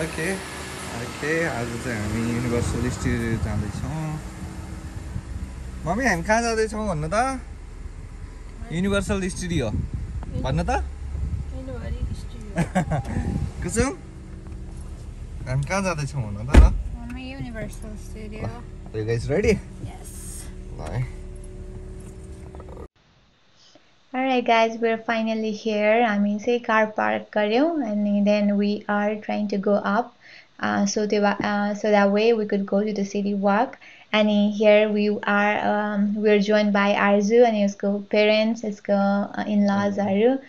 Okay, okay, आज चाहिँ हामी युनिभर्सल स्टुडियो जाँदैछौँ। मम्मी हामी कहाँ जाँदैछौँ भन्नु त? युनिभर्सल स्टुडियो भन्नु त? कसम? हामी कहाँ जाँदैछौँ भन्नु त? Mummy Universal studio. Are you guys ready? Yes. Bye. Alright guys, we're finally here. I mean, say car park karyong, and then we are trying to go up, so that way we could go to the city walk. And here we are. We're joined by Arzu and his parents, his in-laws Arzu.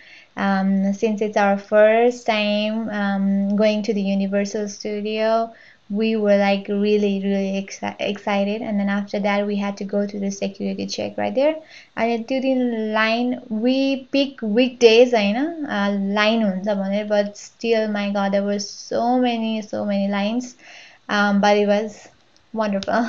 Since it's our first time going to the Universal Studio, we were like really excited, and then after that we had to go to the security check right there. And to the line, we pick weekdays, I know, line, but still, my God, there were so many lines, but it was wonderful.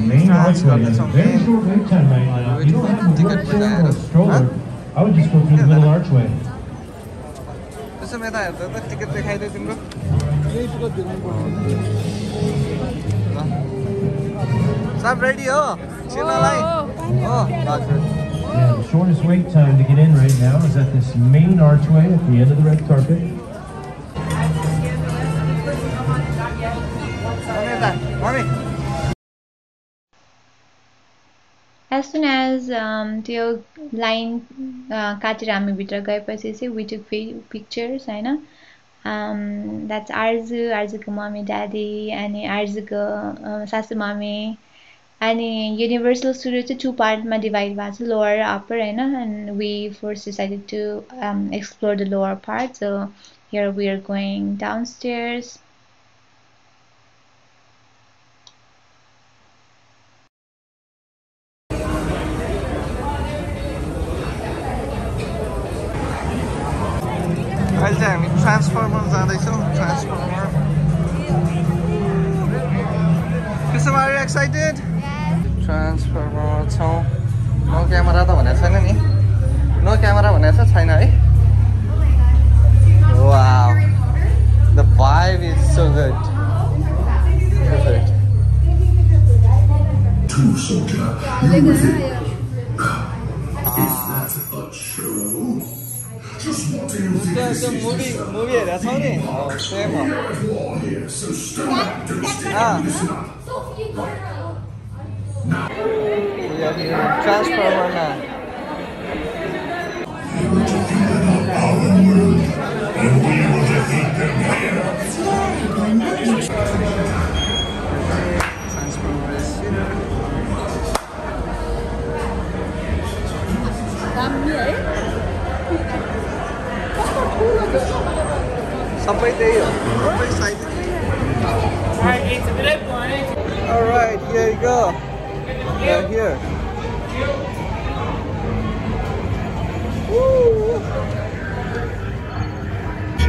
Main highway is very short wait time right now. You don't have to work or a stroller. I would just go through the middle archway. Stop radio. Yeah, the shortest wait time to get in right now is at this main archway at the end of the red carpet. As soon as the line we took pictures, I know. That's Arzu's mommy, daddy, and Arzu's sasu mommy. And Universal Studio to two-part ma divide was lower upper, I know. And we first decided to explore the lower part. So here we are going downstairs. Transformer. Kusum, are you excited? Yes. Transformer. So, no camera, no camera, China. Wow. The vibe is so good. Perfect. Two soldier. You with it? Is that a show? Movie, that's how it is. Oh, same one. We are in a transformer now. They were defeated on our world, and we will defeat them here. Transformer is here. Alright, here you go. They're here. Woo.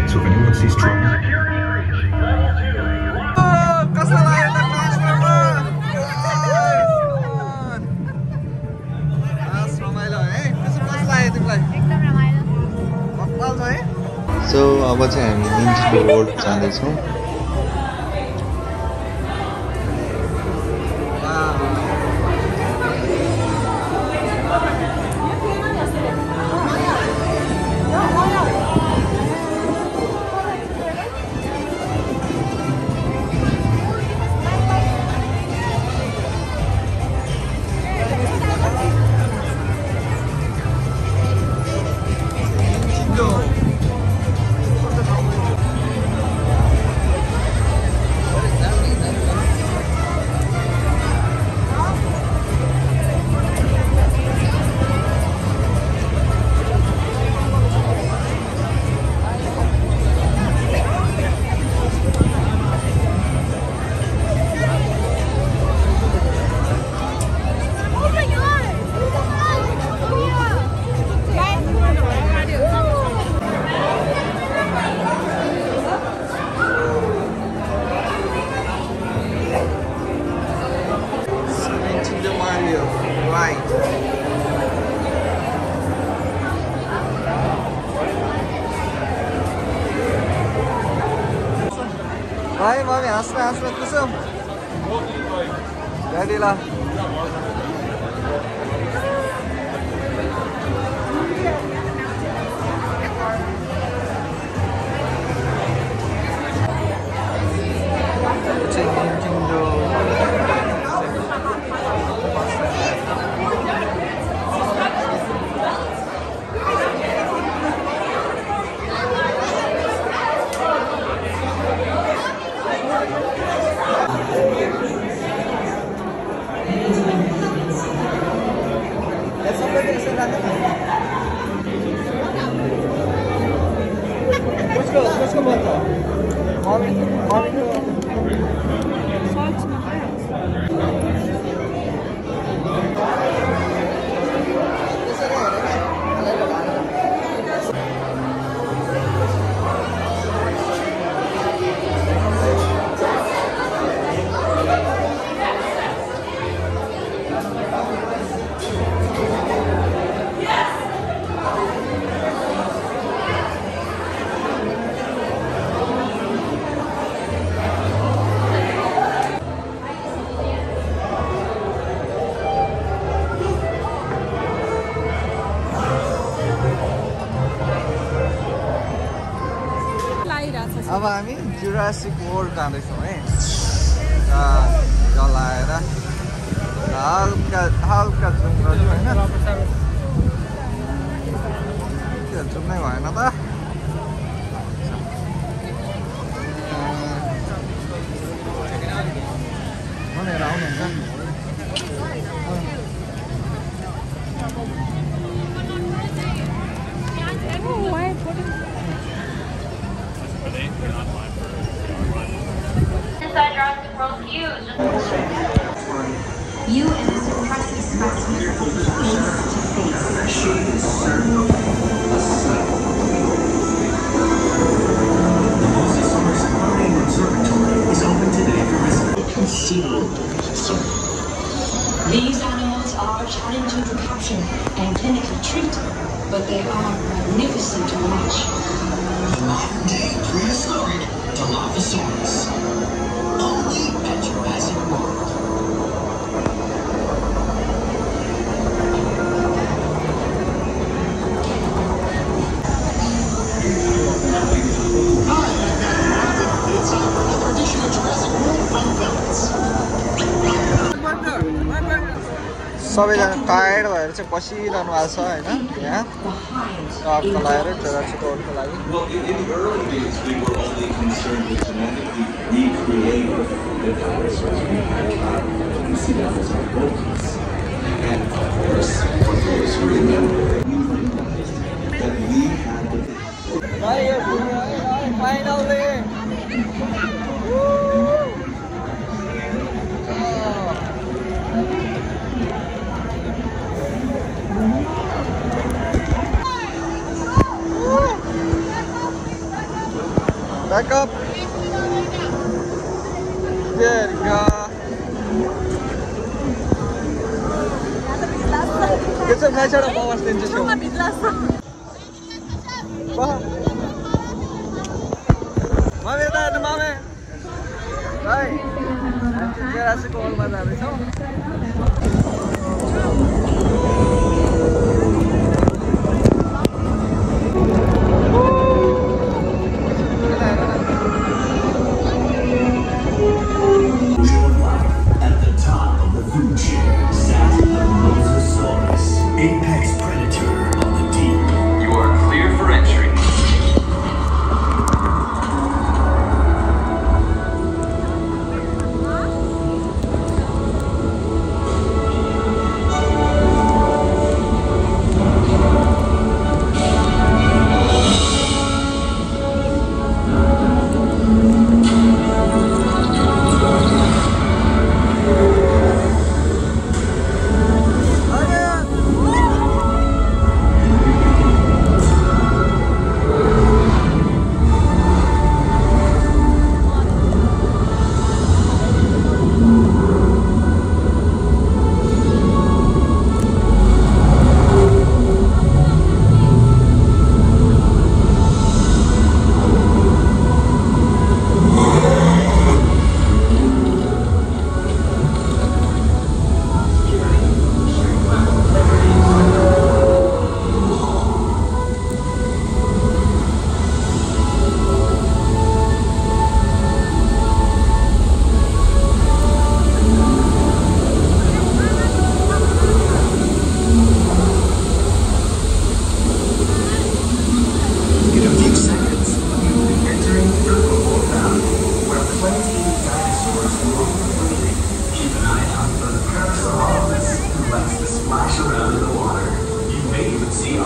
So if anyone sees trouble. Oh, Kasalaya, the transformer! That's from Milo, eh? Kasalaya, so, I'm going to go to the channels. Wow. Ask me to film. Ready lah. अब हामी Jurassic world जाँदैछौँ है जलाएर हल्का हल्का जुम गर्यो हैन त्यो जुमै भएन त भनेर आउनुहुन्छ You and this impressive specimen face to face. She is certainly a symbol. The Moses Summers Aquarium Observatory is open today for rescue. Sea World. These animals are challenging to capture and clinically treat, but they are magnificent to watch. The modern day prehistoric Dilophosaurus. Only at Jurassic World. सबैजना tired भएर चाहिँ बसिरहनु भएको छ हैन यहाँ टपको लगाएर जरासिक वर्ल्डको लागि Back up. There you go. Get some natural powers then just show. Mame da na mame. Bye. Jurassic World ma jabe chau.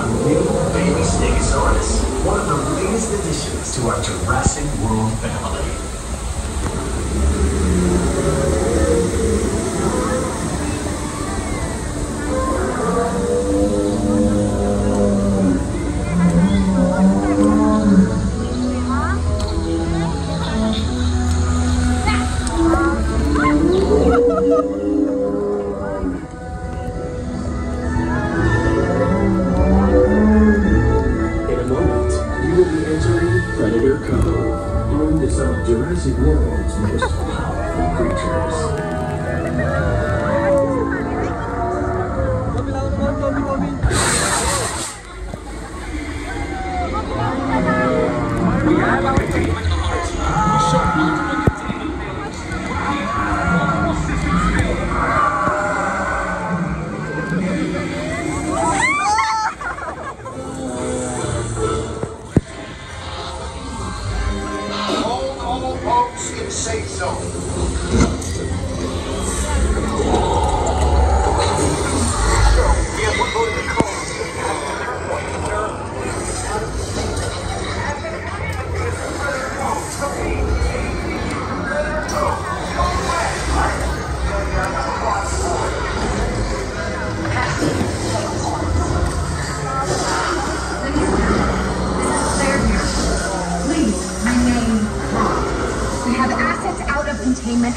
new baby Stegosaurus, one of the latest additions to our Jurassic World family.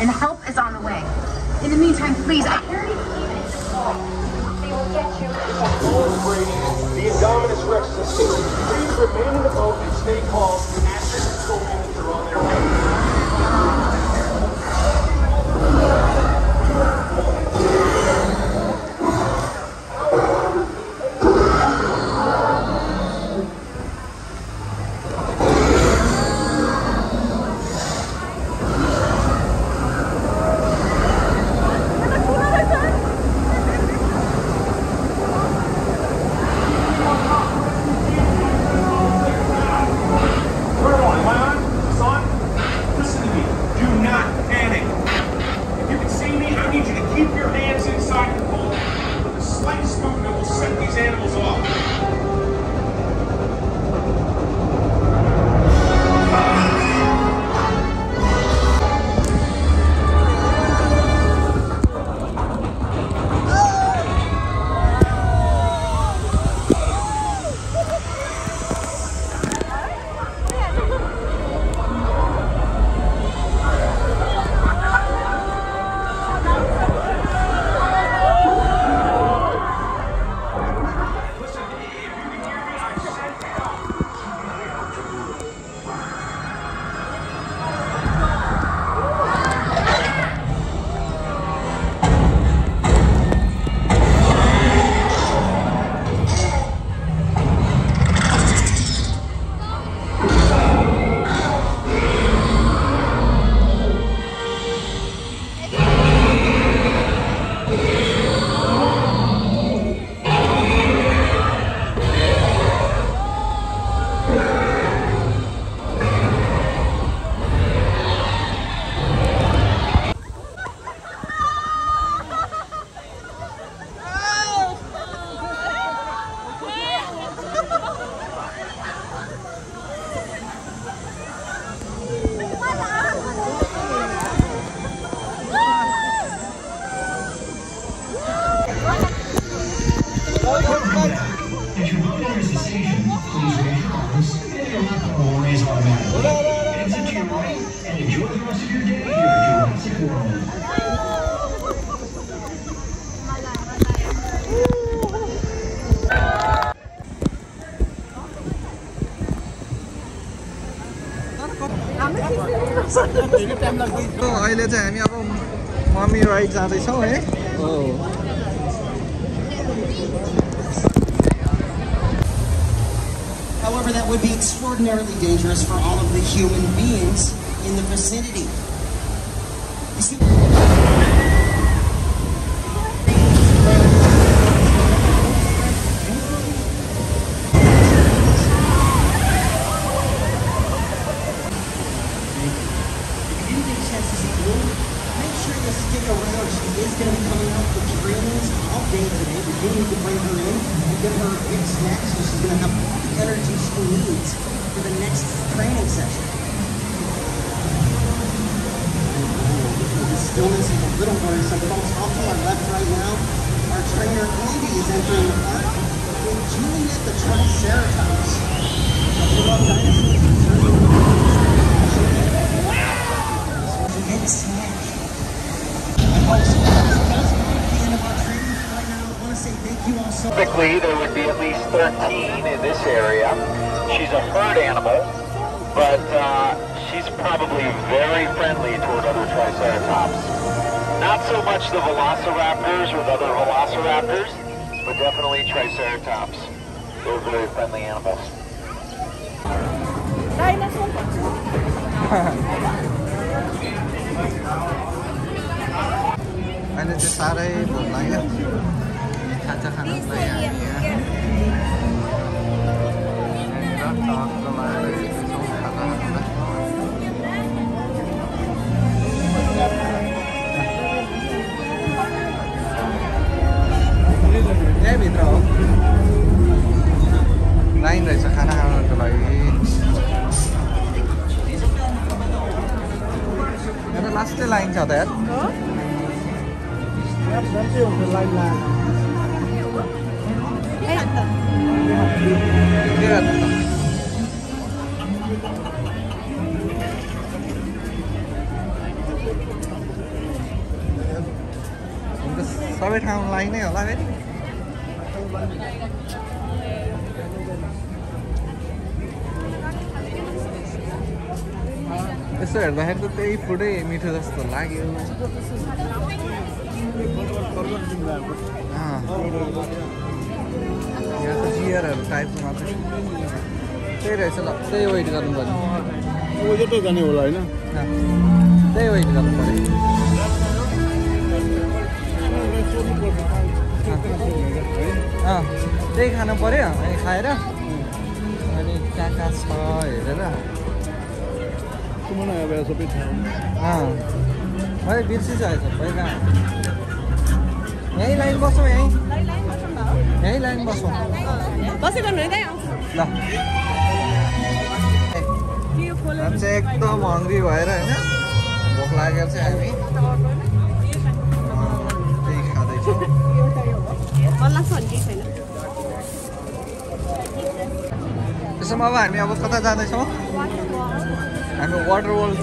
And help is on the way. In the meantime, please, I hear you. They will get you. The Indominus Rex is escaping. Please remain in the boat and stay calm after the scorpions are on their अहिले चाहिँ हामी अब mummy ride जाँदैछौँ है However, that would be extraordinarily dangerous for all of the human beings in the vicinity. Is going to be coming up with Dreamers all day today. We're going to bring her in and get her in. this next, so she's going to have all the energy she needs for the next training session. The stillness is a little worrisome, but almost off to our left right now, our trainer Andy is entering the park with Juliet the Triceratops. A full-on dinosaur is returning to the park. It's a good snack. And also, that's the end of our training right now. I want to say thank you all so much. Typically, there would be at least 13 in this area. She's a herd animal, but she's probably very friendly toward other triceratops. Not so much the velociraptors with other velociraptors, but definitely triceratops. They're very friendly animals. I need to say, हामी वाटरवर्ल्ड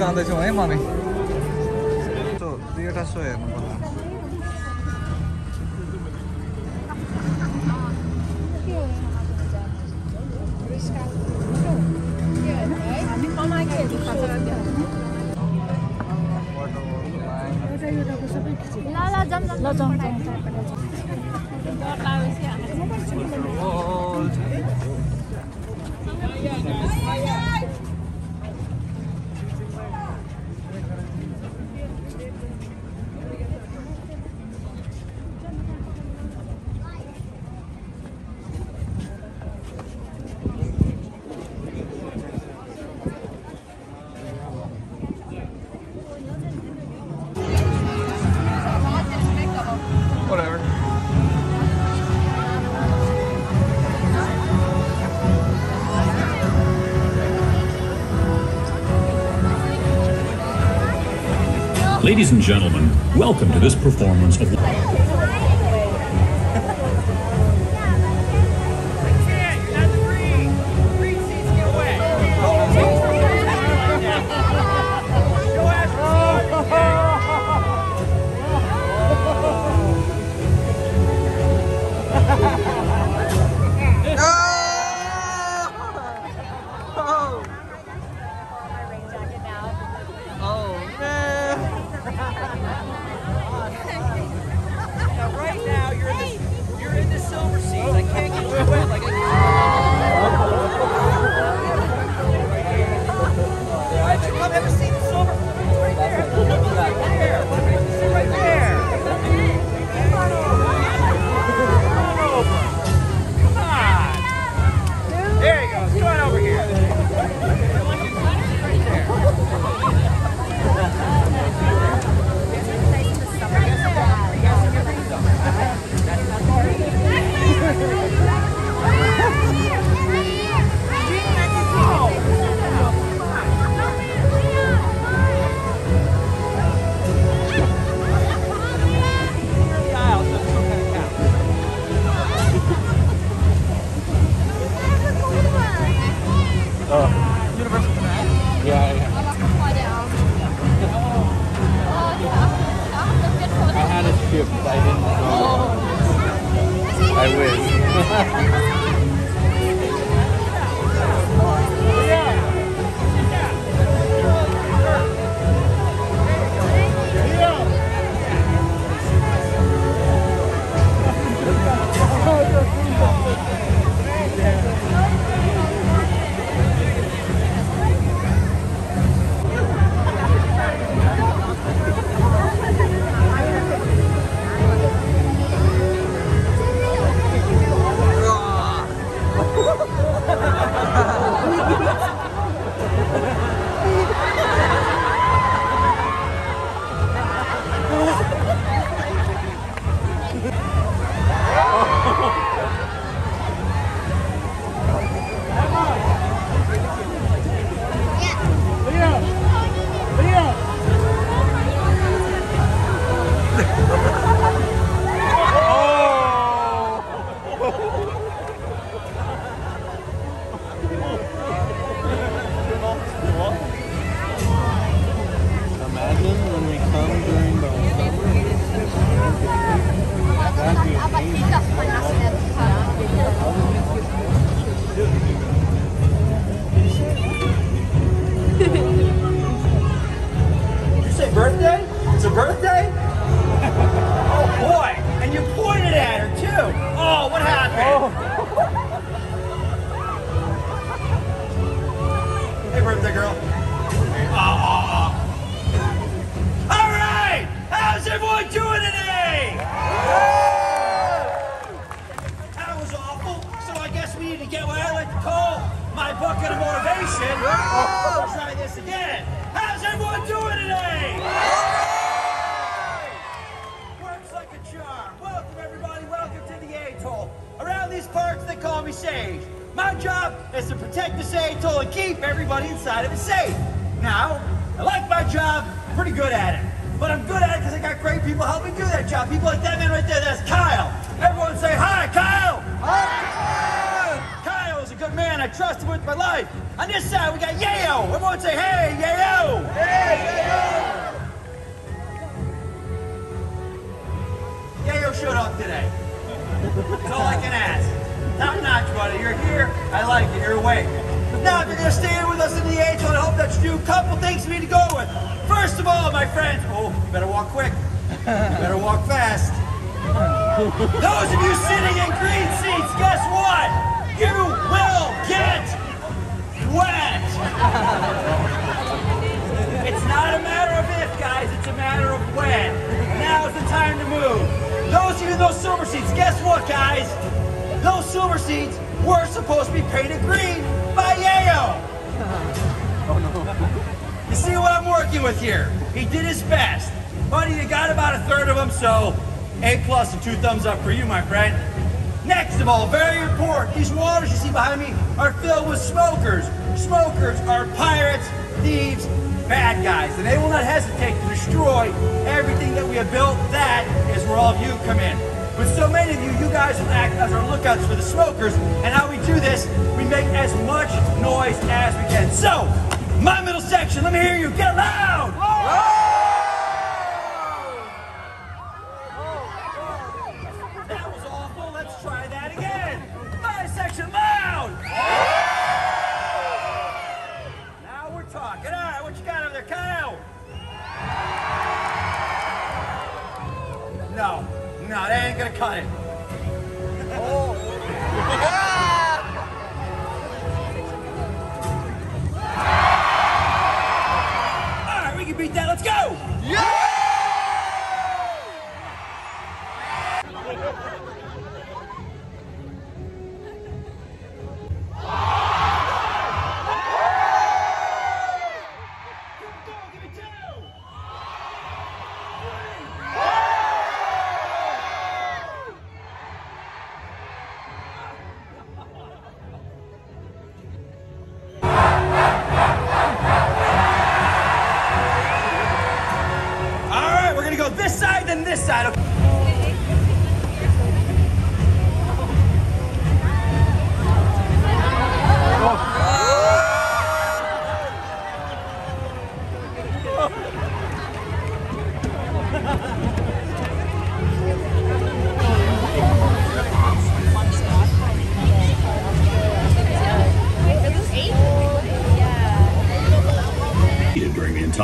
जाँदै छौ है मने सो दुईटा सो हेर्नु पर्ला Ladies and gentlemen, welcome to this performance of... Universal Track? Yeah, yeah. I lost my down. I had a trip, but I didn't go. Oh. I wish. Sage. My job is to protect this A-Toll and keep everybody inside of it safe. Now, I like my job, I'm pretty good at it. But I'm good at it because I got great people helping do that job. People like that man right there, that's Kyle. Everyone say, hi, Kyle! Hi, Kyle! Kyle is a good man, I trust him with my life. On this side, we got Yayo. Everyone say, hey, Yayo! Hey, Yayo! Yayo showed up today. That's all I can ask. Top notch, buddy. You're here. I like it. You're awake. But now, if you're going to stay here with us in the A-Toll, I hope that you do. A couple things for me to go with. First of all, my friends. Oh, you better walk quick. You better walk fast. Those of you sitting in green seats, guess what? You will get wet. It's not a matter of if, guys. It's a matter of when. Now's the time to move. Those of you in those silver seats, guess what, guys? Those silver seats were supposed to be painted green by Yayo. Oh, no. You see what I'm working with here? He did his best. Buddy, you got about a third of them, so A+ and 2 thumbs up for you, my friend. Next of all, very important, these waters you see behind me are filled with smokers. Smokers are pirates, thieves, bad guys, and they will not hesitate to destroy everything that we have built. That is where all of you come in. With so many of you, you guys will act as our lookouts for the smokers, and how we do this, we make as much noise as we can. So, my middle section, let me hear you, get loud! Whoa! That was awful, let's try that again. My section, loud! Whoa! Now we're talking, all right, what you got over there, Kyle? No. No, they ain't gonna cut it. Oh. All right, we can beat that. Let's go. Oh.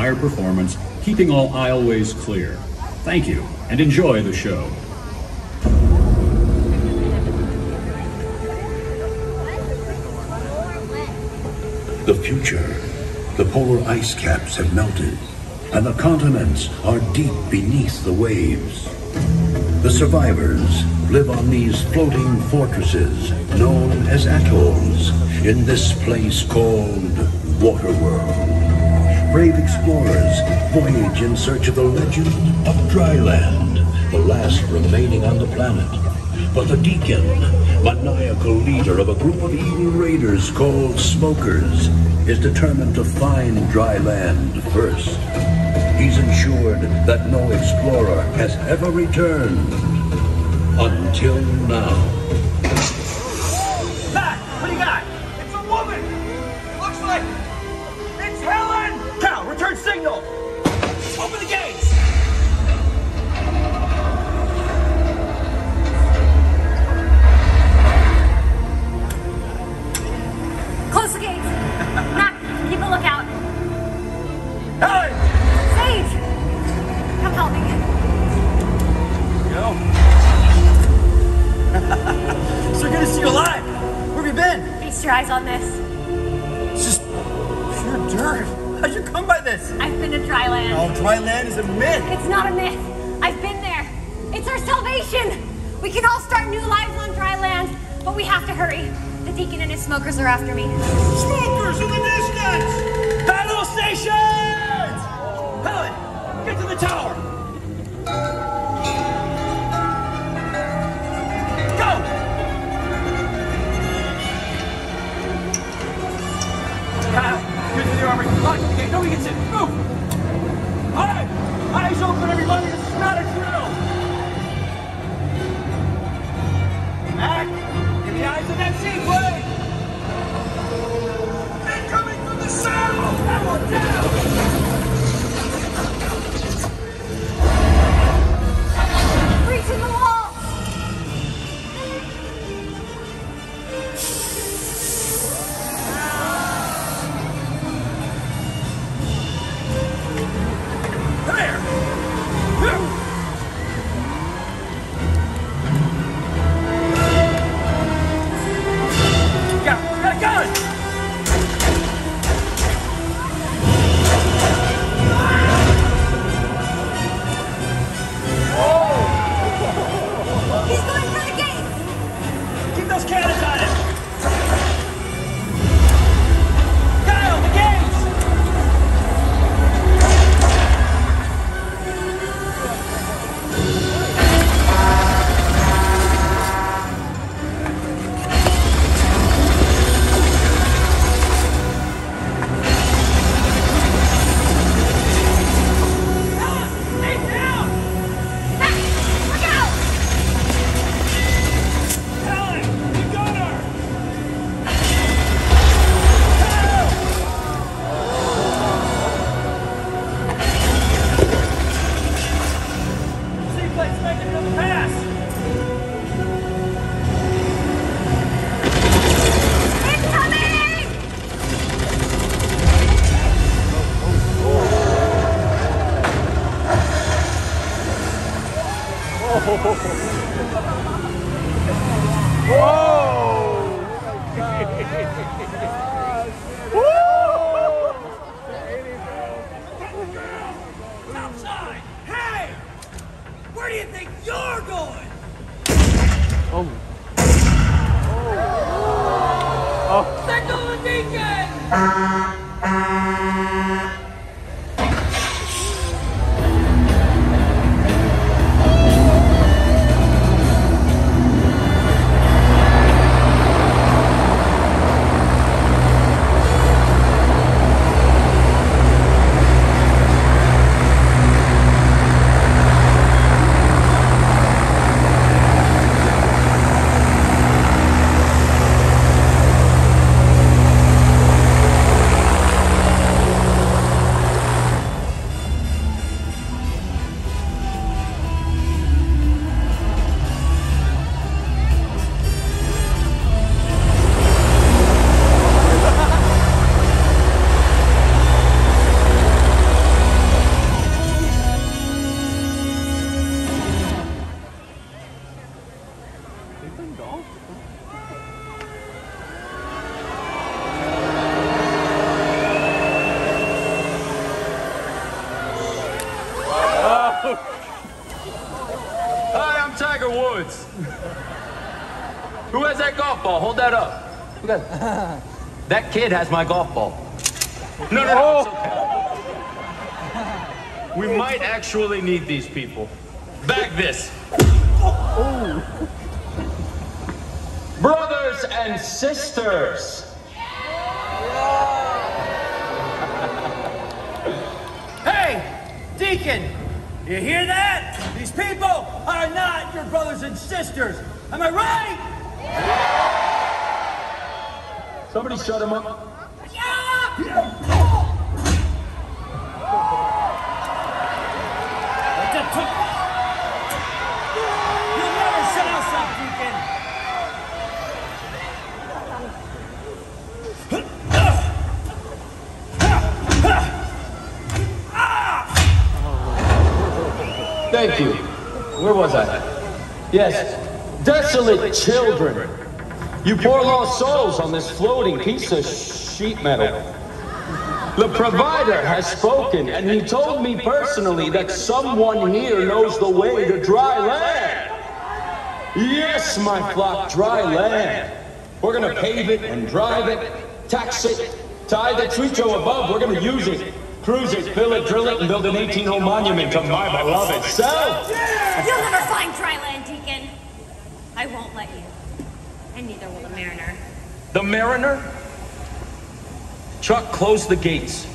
entire performance, keeping all aisleways clear. Thank you, and enjoy the show. The future. The polar ice caps have melted, and the continents are deep beneath the waves. The survivors live on these floating fortresses known as atolls in this place called Waterworld. Brave explorers voyage in search of the legend of Dryland, the last remaining on the planet. But the Deacon, maniacal leader of a group of evil raiders called Smokers, is determined to find Dryland first. He's ensured that no explorer has ever returned until now. Matt, what do you got? It's a woman! Looks like it's Helen! Kyle, return signal! Open the gates! Close the gates! Matt, keep a lookout! Helen! Sage! Come help me. Yo. So good to see you alive! Where have you been? Feast your eyes on this. It's just pure dirt. How'd you come by this? I've been to Dryland. Oh, Dryland is a myth! It's not a myth. I've been there. It's our salvation! We can all start new lives on Dryland, but we have to hurry. The Deacon and his smokers are after me. Smokers in the distance! Battle station! Helen, get to the tower! Go! Kyle, get to the armory. Lock the gate. Nobody gets in. Move! All right! Eyes open, everybody. This is not a drill! Back! Give me eyes on that seat, Blade! Incoming from the south! That one down! In the wall! There! Got a gun! that golf ball. Hold that up. That kid has my golf ball. No, it's okay. We might actually need these people. Bag this. Oh. Brothers and sisters. Hey, Deacon, you hear that? These people are not your brothers and sisters. Am I right? Yeah. Somebody shut him up. Yeah. You'll never shut us up, Deacon. Thank you. Where was I? Yes. Desolate children, you poor lost souls on this floating piece of sheet metal. The provider has spoken, and he told me personally that someone here knows the way to dry land. Yes, my flock, dry land. We're gonna pave it and drive it, tax it, tie the treacho above. We're gonna use it, cruise it, fill it, drill it, and build an 18-hole monument to my beloved self. You'll never find dry land, Deacon. I won't let you. And neither will the Mariner. The Mariner? Chuck, close the gates.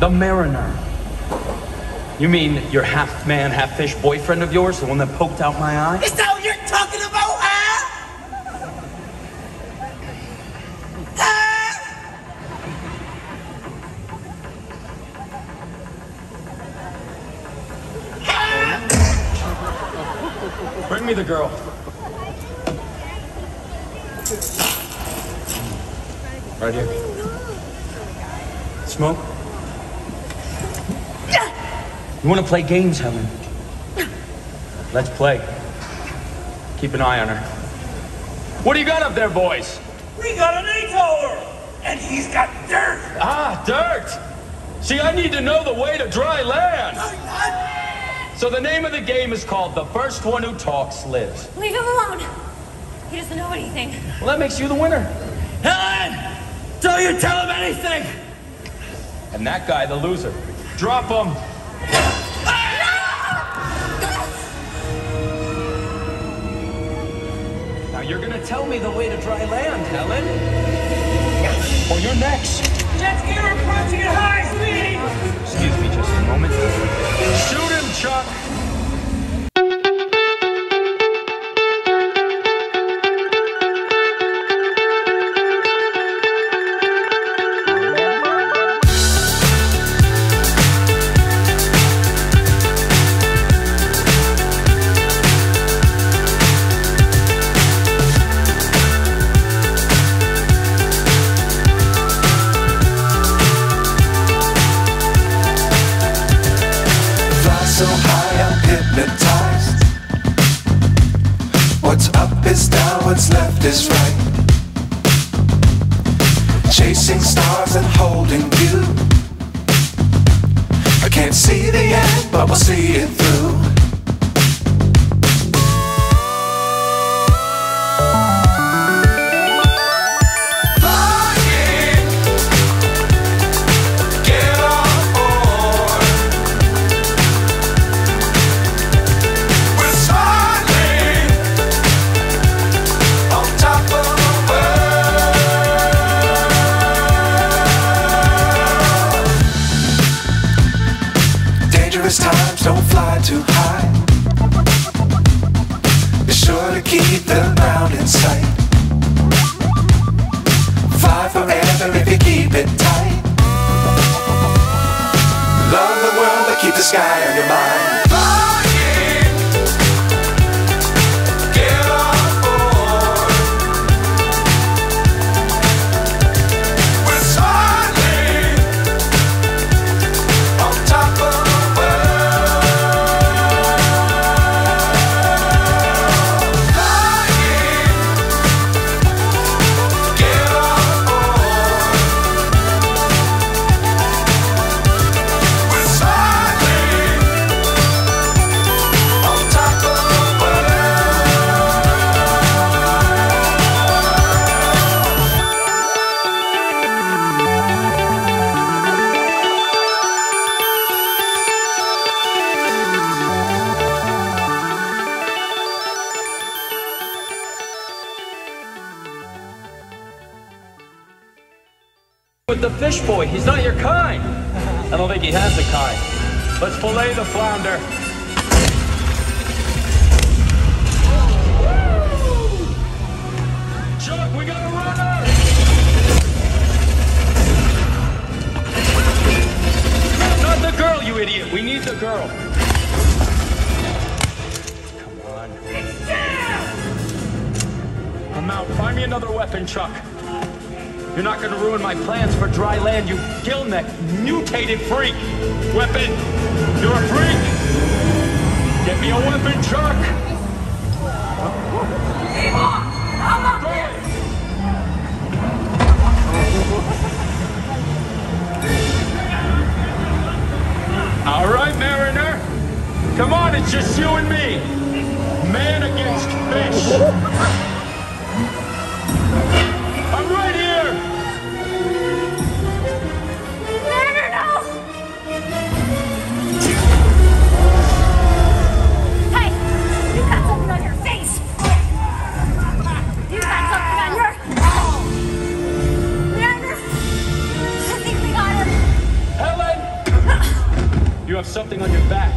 The Mariner. You mean your half-man, half-fish boyfriend of yours? The one that poked out my eye? Is that what you're talking about, huh? Bring me the girl. Right here. Smoke? You want to play games, Helen? Let's play. Keep an eye on her. What do you got up there, boys? We got an A-Toller! And he's got dirt! Ah, dirt! See, I need to know the way to dry land! So the name of the game is called The First One Who Talks Lives. Leave him alone. He doesn't know anything. Well, that makes you the winner. Helen! Don't you tell him anything! And that guy, the loser. Drop him. No! Now you're gonna tell me the way to dry land, Helen. Yes. Or you're next. Jet ski approaching at high speed! Excuse me just a moment. Shoot him, Chuck! with the fish boy. He's not your kind. I don't think he has a kind. Let's fillet the flounder. Chuck, we got a runner! Not the girl, you idiot. We need the girl. Come on. It's down! I'm out. Find me another weapon, Chuck. You're not going to ruin my plans for dry land, you gill-necked, mutated freak! Weapon! You're a freak! Get me a weapon, Chuck! Keep on! I'm not there! All right, Mariner! Come on, it's just you and me! Man against fish! You have something on your back.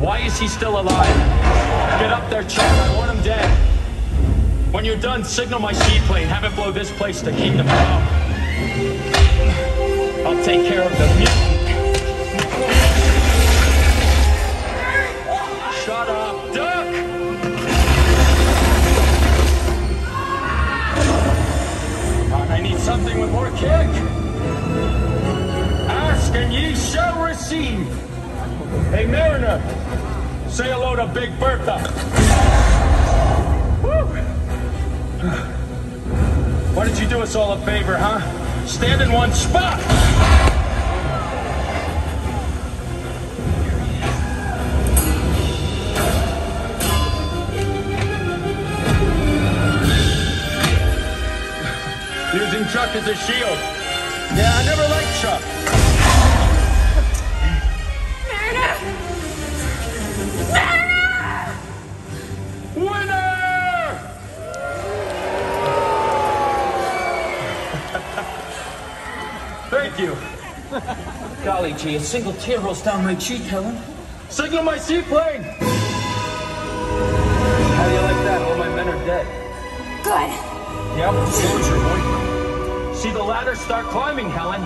Why is he still alive? Get up there, Chuck. I want him dead. When you're done, signal my seaplane. Have it blow this place to keep them out. I'll take care of the mutant. Shut up, duck! I need something with more kick. And ye shall receive. Hey, Mariner, say hello to Big Bertha. Woo. Why don't you do us all a favor, huh? Stand in one spot. Using Chuck as a shield. Yeah, I never liked Chuck. Thank you. Golly gee, a single tear rolls down my cheek, Helen. Signal my seaplane! How do you like that? All my men are dead. Good. Yep, closure, boy. See the ladder start climbing, Helen.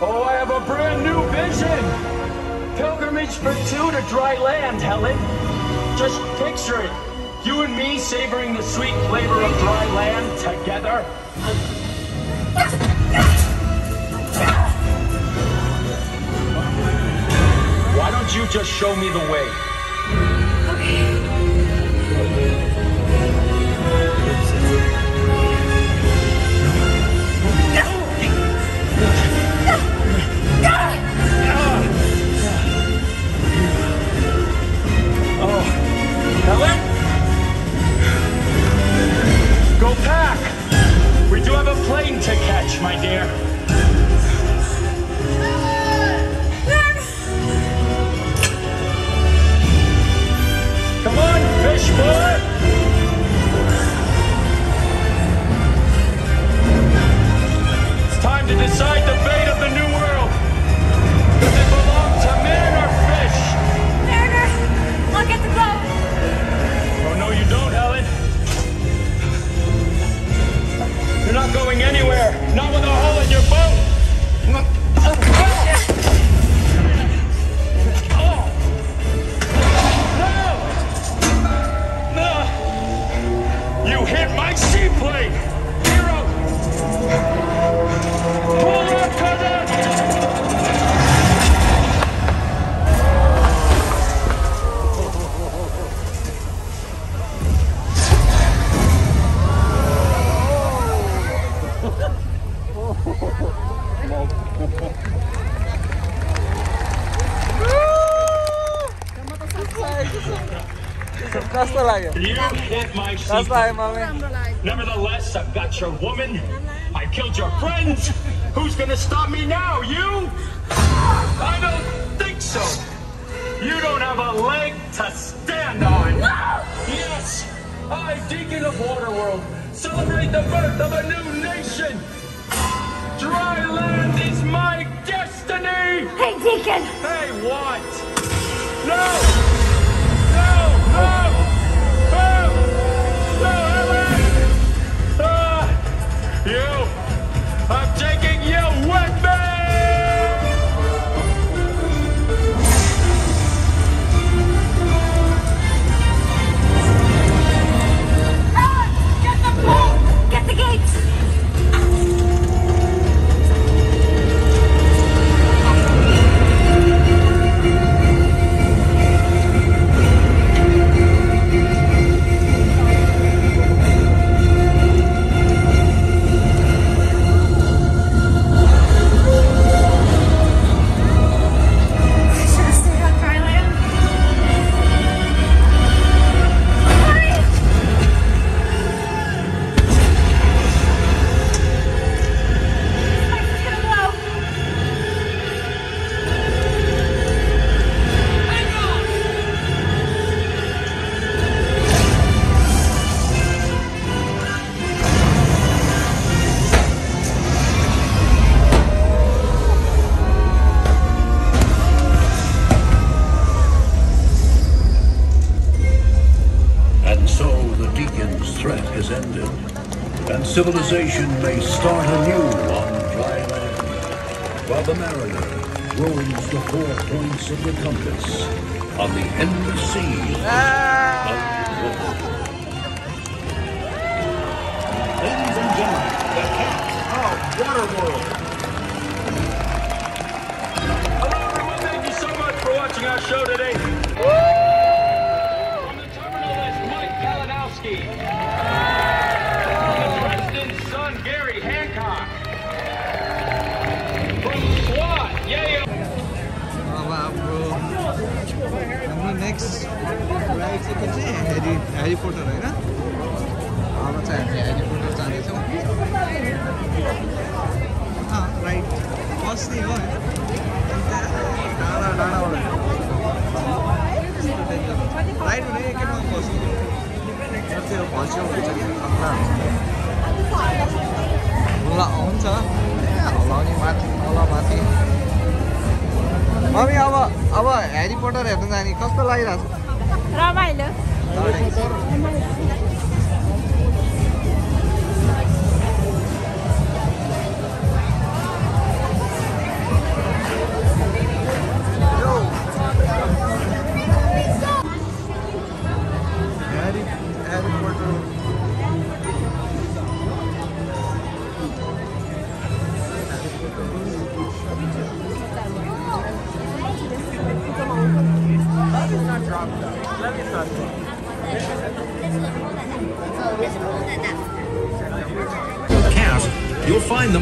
Oh, I have a brand new vision! Pilgrimage for two to dry land, Helen. Just picture it. You and me savoring the sweet flavor of dry land together. Why don't you just show me the way? Oh, Helen? Go pack! We do have a plane to catch, my dear. Come on, fish boy! It's time to decide the fate of the new world. Does it belong to man or fish? Mariner, look at the boat! Oh, no, you don't, Helen. You're not going anywhere, not with a hole in your boat! Oh. No! No! You hit my seaplane! Hero! Pull your You hit my seat. Nevertheless, I've got your woman. I killed your friends. Who's gonna stop me now? You? I don't think so. You don't have a leg to stand on. No! Yes, I, Deacon of Waterworld, celebrate the birth of a new nation! Dryland is my destiny! Hey, Deacon! Hey, what? No! No! No! No! No, Helen! You! I'm taking you with me! Helen! Get the boat! Get the gates! Civilization may start anew on dry land, while the Mariner roams the 4 points of the compass on the endless seas of the world. Ladies and gentlemen, the cast of Waterworld. Hello everyone, thank you so much for watching our show today. Woo! On the terminal is Mike Kalinowski. Next ride Harry Potter, right? I'm going to Harry Potter. Right. What's the one? Harry Potter हेर्न जाने कस्तो लागिराछ रमाइलो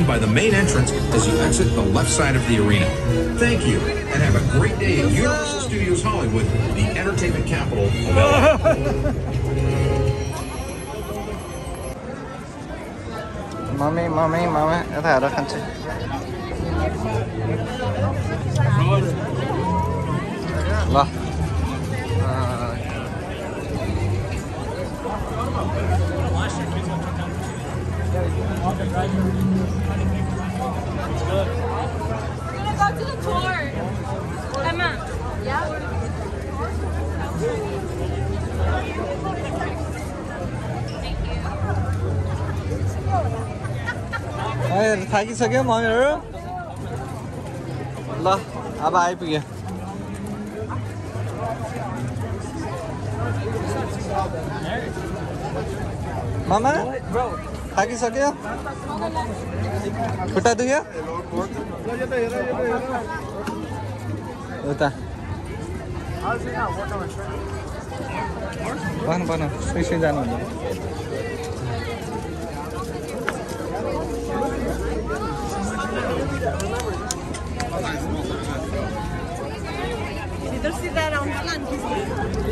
by the main entrance as you exit the left side of the arena. Thank you, and have a great day in Universal Studios Hollywood, the entertainment capital of LA. Mommy, mommy, mommy. थाकिसक्यो मम्मीहरु ल अब आइपुग्यो मामा थाकिसक्यो खुट्टा दुख्यो उता बन बन सुइसुइ जानु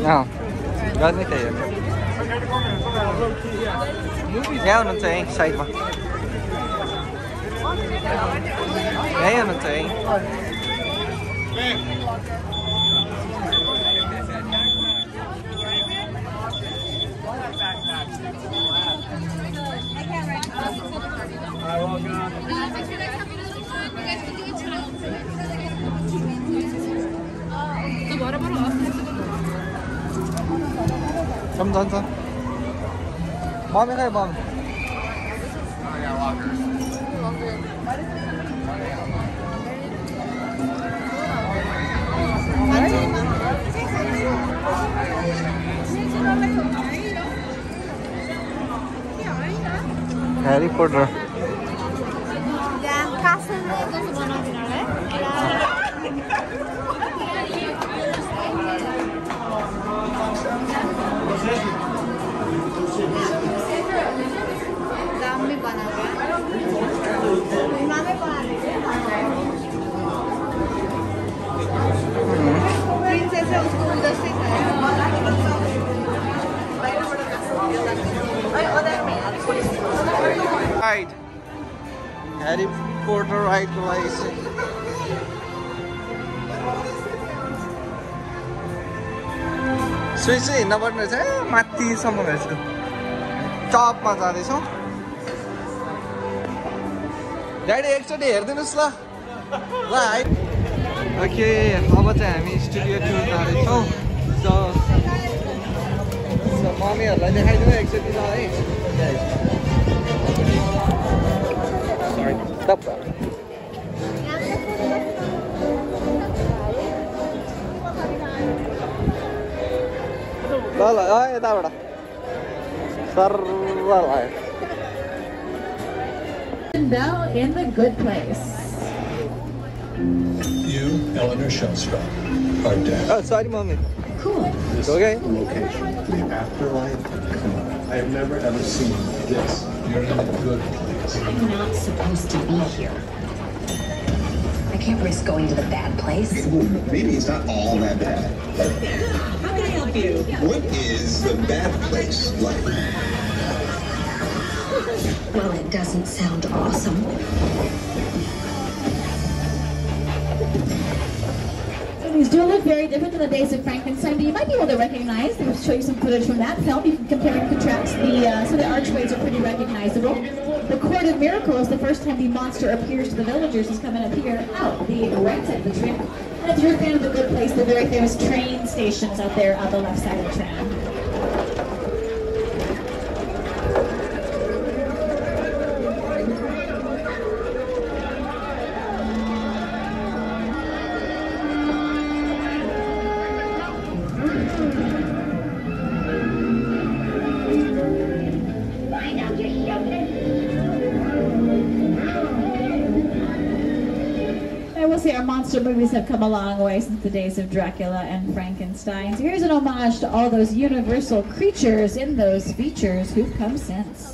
No, got me there. Yeah, I'm not saying, side one. Yeah, I'm not saying. Alright, well done. Make sure next time you do this one, you guys can do a child. The water bottle also has to go. Come. Mommy, hey, mom. I got lockers. Harry Potter. Right. Harry Potter ride place. So it's in number Matti someone else. Top Mazar is Daddy actually air than us. Right. Okay, how about I studio 2 so mommy I had no actually. Stop. And now in the good place. You, Eleanor Shellstrop, are dead. Oh, sorry, mommy. Cool. This okay. Location, the afterlife. I have never ever seen this. You're in a good place. I'm not supposed to be here. I can't risk going to the bad place. Maybe it's not all that bad. How can I help you? What is the bad place like? Well, it doesn't sound awesome. So these do look very different than the days of Frankenstein, but you might be able to recognize. I'll show you some footage from that film. You can compare and contrast. So the archways are pretty recognizable. The Court of Miracles, the first time the monster appears to the villagers, is coming up here out the right side of the tram. And if you're a fan of The Good Place, the very famous train stations out there on the left side of the tram. Monster movies have come a long way since the days of Dracula and Frankenstein. So here's an homage to all those universal creatures in those features who've come since.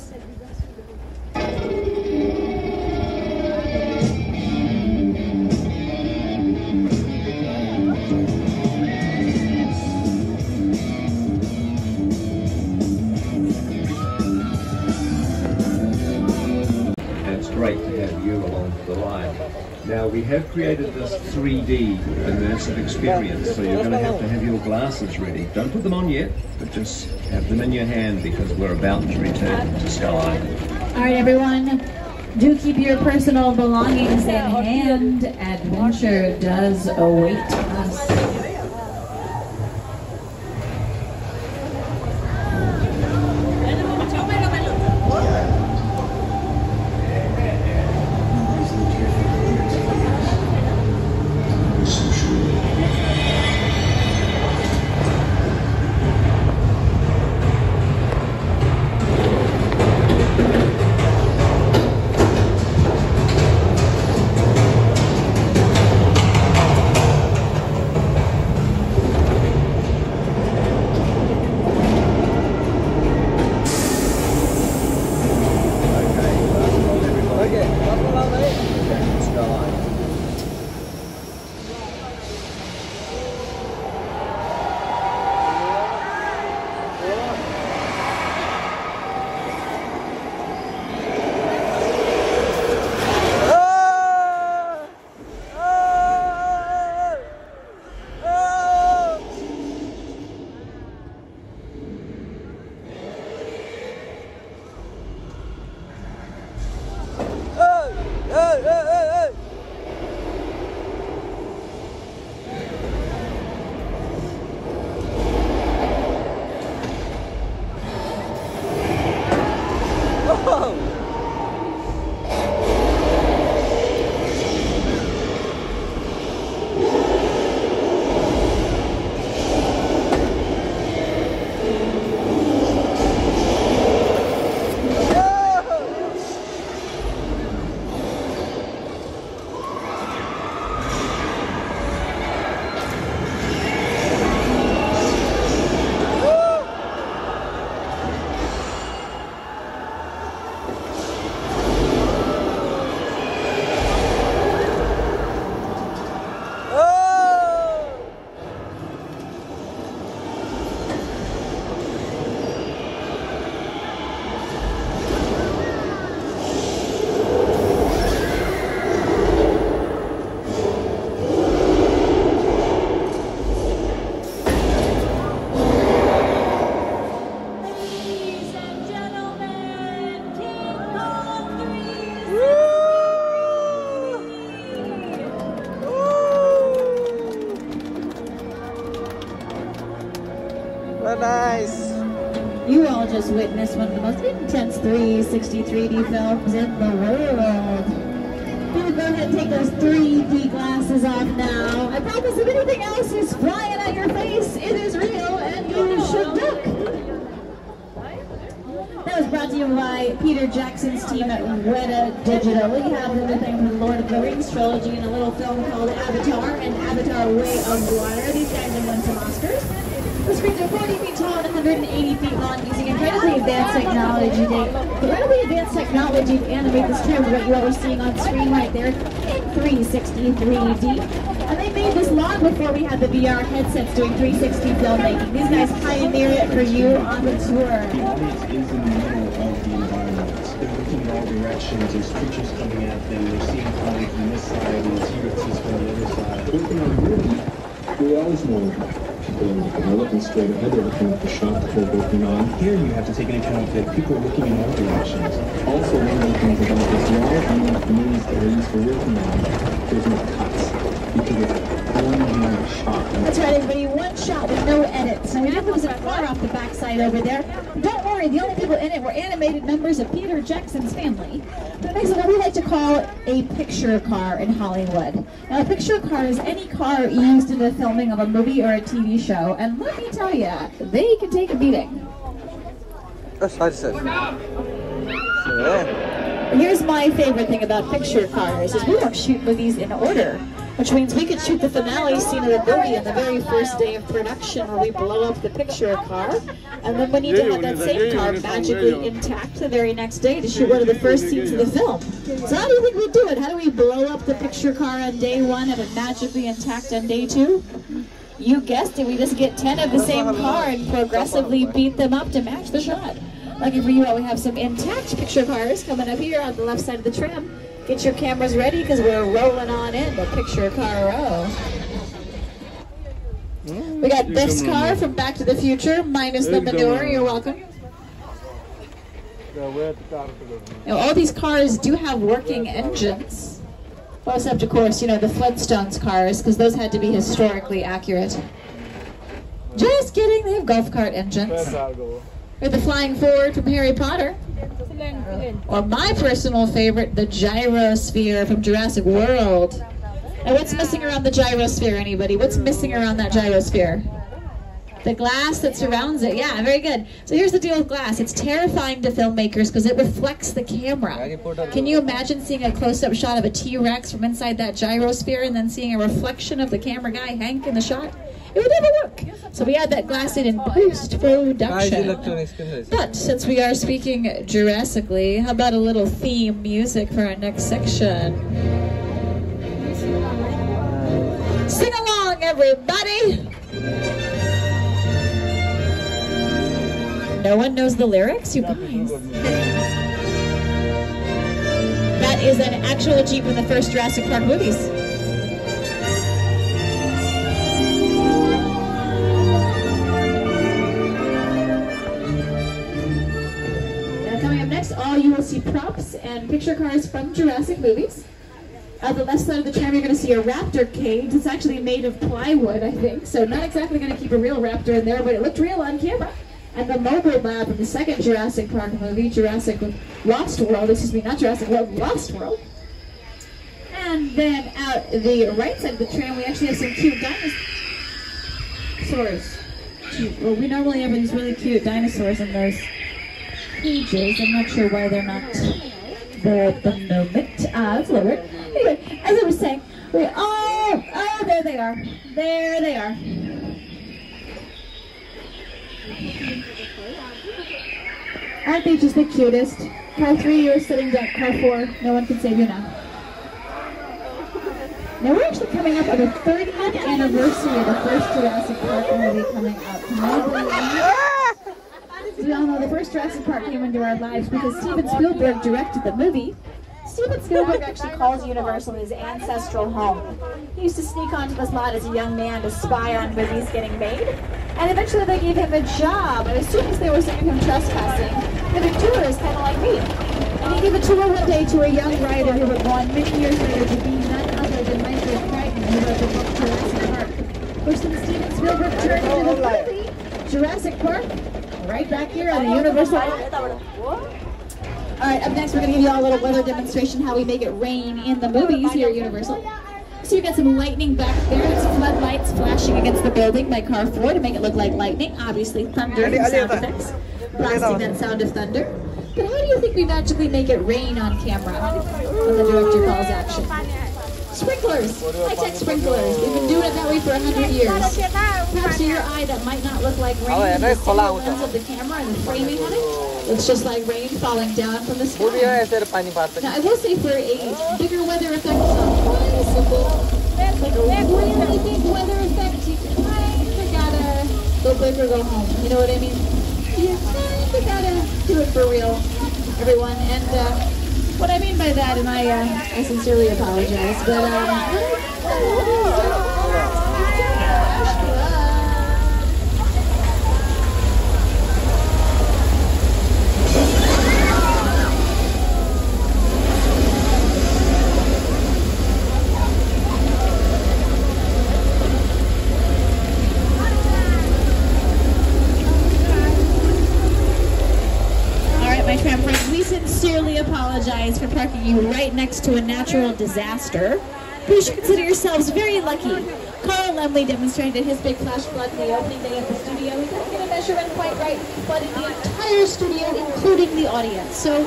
It's great to have you along the line. Now, we have created this 3D immersive experience, so you're going to have your glasses ready. Don't put them on yet, but just have them in your hand because we're about to return to Skull Island. All right, everyone, do keep your personal belongings in hand. Adventure does await us. So nice. You all just witnessed one of the most intense 360 3D films in the world. We'll go ahead and take those 3D glasses off now. I promise if anything else is flying at your face, it is real and you should duck. That was brought to you by Peter Jackson's team at Weta Digital. We have everything from the Lord of the Rings trilogy and a little film called Avatar and Avatar Way of Water. These guys have won some Oscars. The screens are 40 feet tall and 180 feet long using incredibly advanced technology. They incredibly advanced technology to animate this term, what you're always seeing on screen right there in 360 3D. And they made this long before we had the VR headsets doing 360 filmmaking. These guys pioneer it for you on the tour. The audience is in the middle of the environment. They're looking in all directions. There's creatures coming at them. They're seeing flying from this side and the seahorses from the other side. Looking at the movie, we always know people are looking. They're looking straight ahead. They're looking at the shot that they're working on. Here you have to take into account that people are looking in all directions. Also, one of the things about this VR, unlike the movies that are used for working on, there's no cuts. You can get one shot. That's right, everybody, one shot with no edits. Now, we know who's far off the backside over there. Don't worry, the only people in it were animated members of Peter Jackson's family. That makes it what we like to call a picture car in Hollywood. Now, a picture car is any car used in the filming of a movie or a TV show, and let me tell you, they can take a beating. That's what I said. Here's my favorite thing about picture cars, is we don't shoot movies in order. Which means we could shoot the finale scene of the movie on the very first day of production where we blow up the picture car, and then we need to have that same car magically intact the very next day to shoot one of the first scenes of the film. So how do you think we do it? How do we blow up the picture car on day one and it magically intact on day two? You guessed it, we just get 10 of the same car and progressively beat them up to match the shot. Lucky for you all, we have some intact picture cars coming up here on the left side of the tram. Get your cameras ready, because we're rolling on in the picture car row. We got Biff's car from Back to the Future, minus the manure. You're welcome. Now, all these cars do have working engines. Well, except, of course, you know, the Flintstones cars, because those had to be historically accurate. Just kidding, they have golf cart engines. Or the flying forward from Harry Potter. Or my personal favorite, the gyrosphere from Jurassic World. And what's missing around the gyrosphere, anybody? What's missing around that gyrosphere? The glass that surrounds it. Yeah, very good. So here's the deal with glass. It's terrifying to filmmakers because it reflects the camera. Can you imagine seeing a close-up shot of a T-Rex from inside that gyrosphere and then seeing a reflection of the camera guy, Hank, in the shot? It would never work. So we add that glass in post-production. But since we are speaking Jurassically, how about a little theme music for our next section? Sing along, everybody! No one knows the lyrics, you guys. That is an actual achievement in the first Jurassic Park movies. All you will see props and picture cars from Jurassic movies. On the left side of the tram, you're going to see a raptor cage. It's actually made of plywood, I think, so not exactly going to keep a real raptor in there, but it looked real on camera. And the mobile lab of the second Jurassic Park movie, Lost World. And then out the right side of the tram, we actually have some cute dinosaurs. Well, we normally have these really cute dinosaurs in those cages. I'm not sure why they're not there at the moment. It's a little weird. Anyway, as I was saying, we are, oh, there they are. There they are. Aren't they just the cutest? Car 3, you're sitting down. Car 4, no one can save you now. Now we're actually coming up on the 30th anniversary of the first Jurassic Park movie coming up. We all know the first Jurassic Park came into our lives because Steven Spielberg directed the movie. Steven Spielberg actually calls Universal his ancestral home. He used to sneak onto this lot as a young man to spy on movies getting made, and eventually they gave him a job, and as soon as they were seeing him trespassing, they were tourists, kind of like me. And he gave a tour one day to a young writer who would go on many years later to be none other than Michael Crichton, who wrote the book Jurassic Park, which then Steven Spielberg turned into the movie Jurassic Park, right back here at the Universal Park. All right, up next, we're going to give you all a little weather demonstration, how we make it rain in the movies here at Universal. So you've got some lightning back there. There's floodlights flashing against the building by car 4 to make it look like lightning. Obviously, thunder and sound effects, blasting that sound of thunder. But how do you think we magically make it rain on camera when the director calls action? Sprinklers! High-tech sprinklers. We've been doing it that way for 100 years. Perhaps to your eye that might not look like rain in the lens of the camera and the framing on it. Looks just like rain falling down from the sky. Now I will say for a bigger weather effect, like a really big weather effect, you kind of gotta go big or go home. You know what I mean? You kind of gotta do it for real, everyone. And what I mean by that, and I sincerely apologize, but for parking you right next to a natural disaster. Please consider yourselves very lucky. Carl Lemley demonstrated his big flash flood in the opening day of the studio. He couldn't get a measurement quite right, but in the entire studio, including the audience. So,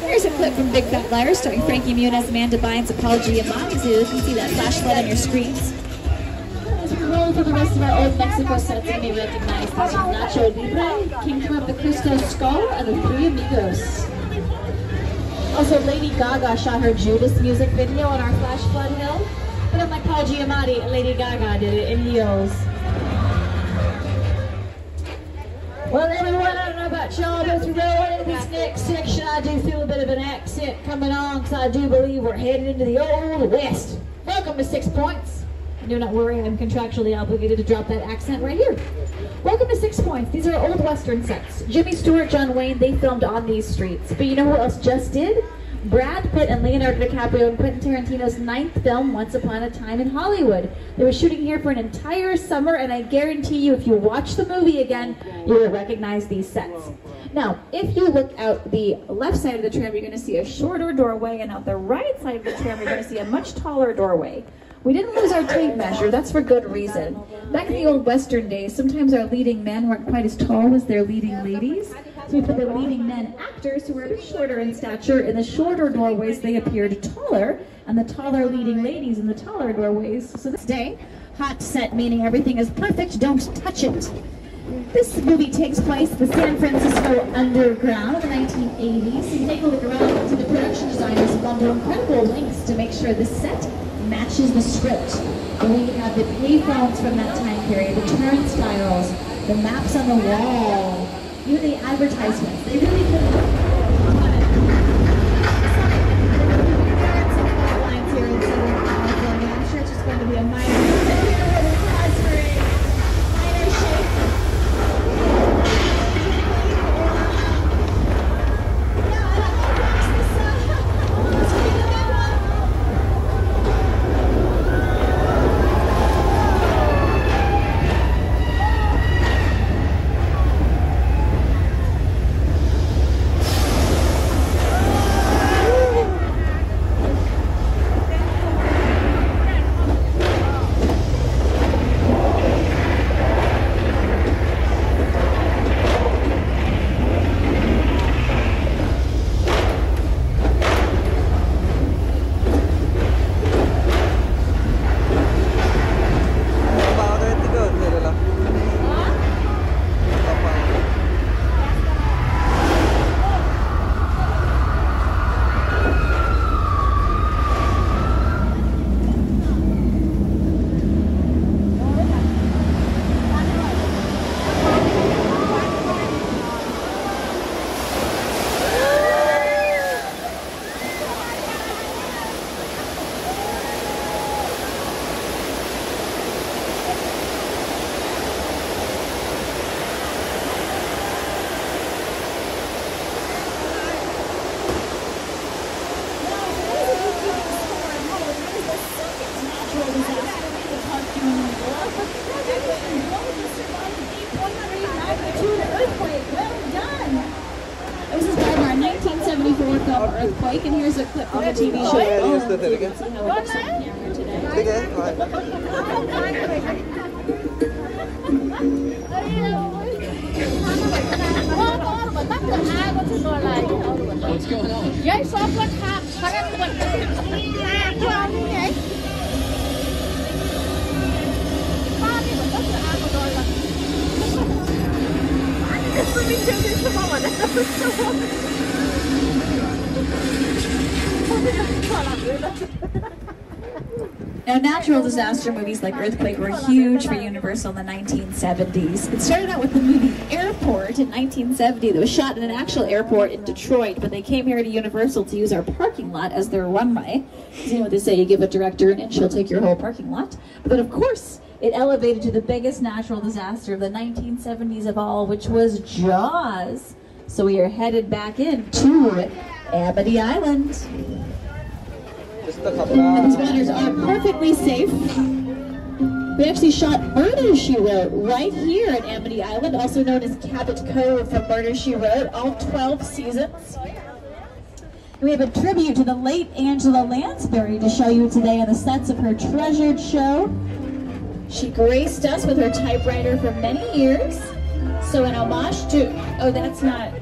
here's a clip from Big Fat Liar, starring Frankie Muniz, Amanda Bynes, Apology, and Mommy Zoo. You can see that flash flood on your screens. As we roll through the rest of our old Mexico sets, you may recognize these from Nacho Libre, Kingdom of the Crystal Skull, and the Three Amigos. Also, Lady Gaga shot her Judas music video on our flash flood hill. But unlike Paul Giamatti, Lady Gaga did it in heels. Well, everyone, I don't know about y'all, but we're going into this next section. I do feel a bit of an accent coming on, because I do believe we're headed into the Old West. Welcome to 6 Points. And do not worry, I'm contractually obligated to drop that accent right here. Welcome to 6 Points. These are old Western sets. Jimmy Stewart, John Wayne, they filmed on these streets. But you know who else just did? Brad Pitt and Leonardo DiCaprio and Quentin Tarantino's 9th film, Once Upon a Time in Hollywood. They were shooting here for an entire summer, and I guarantee you, if you watch the movie again, you will recognize these sets. Now, if you look out the left side of the tram, you're going to see a shorter doorway, and out the right side of the tram, you're going to see a much taller doorway. We didn't lose our tape measure, that's for good reason. Back in the old Western days, sometimes our leading men weren't quite as tall as their leading ladies. So we put the leading men actors, who were a bit shorter in stature, in the shorter doorways they appeared taller, and the taller leading ladies in the taller doorways. So this day, hot set meaning everything is perfect, don't touch it. This movie takes place in the San Francisco Underground in the 1980s. You can take a look around, see the production designers have gone to incredible lengths to make sure the set matches the script. And we have the payphones from that time period, the turnstiles, the maps on the wall, even the advertisements. They really couldn't lines here in Southern California. I'm sure it's just going to be a minor. earthquake. Well done. It was inspired by a 1974 film Earthquake, and here's a clip from the TV show. What's going on? Now, natural disaster movies like Earthquake were huge for Universal in the 1970s. It started out with the movie Airport in 1970 that was shot in an actual airport in Detroit, but they came here to Universal to use our parking lot as their runway. You know what they say, you give a director an inch, she'll take your whole parking lot. But then, of course, it elevated to the biggest natural disaster of the 1970s of all, which was Jaws. So we are headed back in to Amity Island. These runners are perfectly safe. We actually shot Murder, She Wrote right here at Amity Island, also known as Cabot Cove from Murder, She Wrote, all 12 seasons. And we have a tribute to the late Angela Lansbury to show you today on the sets of her treasured show. She graced us with her typewriter for many years. So in homage to, oh, that's not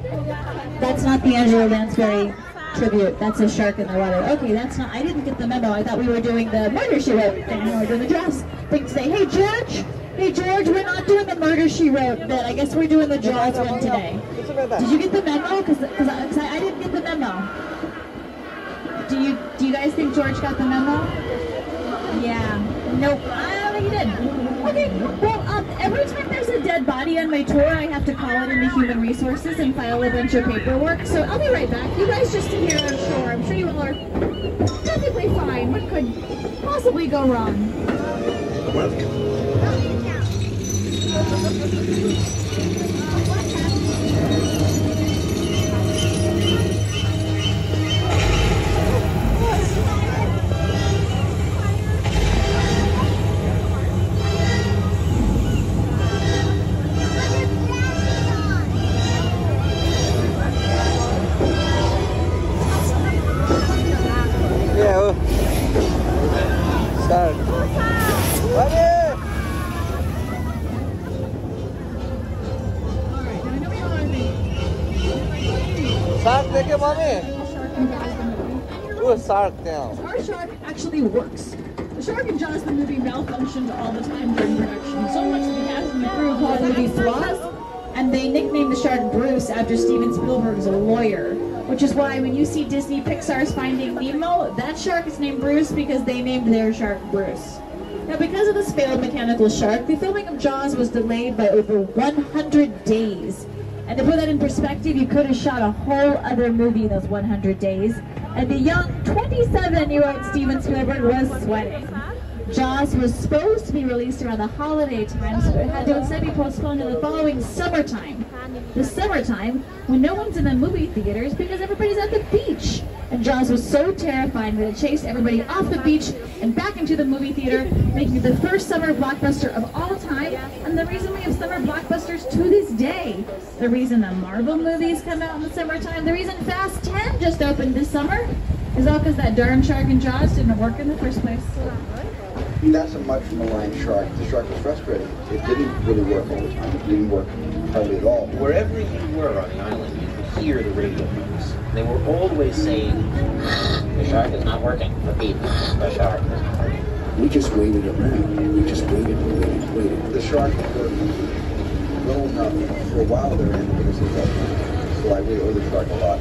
the Angela Lansbury tribute. That's a shark in the water. Okay, that's not, I didn't get the memo. I thought we were doing the Murder, She Wrote thing. We were doing the Jaws thing today. Hey, George, we're not doing the Murder, She Wrote, but I guess we're doing the Jaws one today. Did you get the memo? Because I didn't get the memo. Do you guys think George got the memo? Yeah. Nope. You did. Okay, well, every time there's a dead body on my tour, I have to call it into Human Resources and file a bunch of paperwork, so I'll be right back. You guys just sit here, I'm sure. I'm sure you all are perfectly fine. What could possibly go wrong? Welcome. Shark down. Our shark actually works. The shark in Jaws the movie malfunctioned all the time during production. So much the cast and crew called the movie flaws, and they nicknamed the shark Bruce after Steven Spielberg's lawyer, which is why when you see Disney Pixar's Finding Nemo, that shark is named Bruce because they named their shark Bruce. Now, because of this failed mechanical shark, the filming of Jaws was delayed by over 100 days. And to put that in perspective, you could have shot a whole other movie in those 100 days. And the young 27-year-old Steven Spielberg was sweating. Jaws was supposed to be released around the holiday time, so it had to instead be postponed to the following summertime. The summertime, when no one's in the movie theaters because everybody's at the beach. And Jaws was so terrifying that it chased everybody off the beach and back into the movie theater, making it the first summer blockbuster of all time. And the reason we have summer blockbusters to this day, the reason the Marvel movies come out in the summertime, the reason Fast 10 just opened this summer, is all because that darn shark in Jaws didn't work in the first place. Not so much from the lion shark. The shark was frustrated. It didn't really work all the time. It didn't work hardly at all. Wherever you were on the island, you could hear the radio news. They were always saying, the shark is not working. Repeat, the shark is not working. We just waited around. We just waited and waited and waited. The shark was growing up for a while there, and it was like, so I really owe the shark a lot.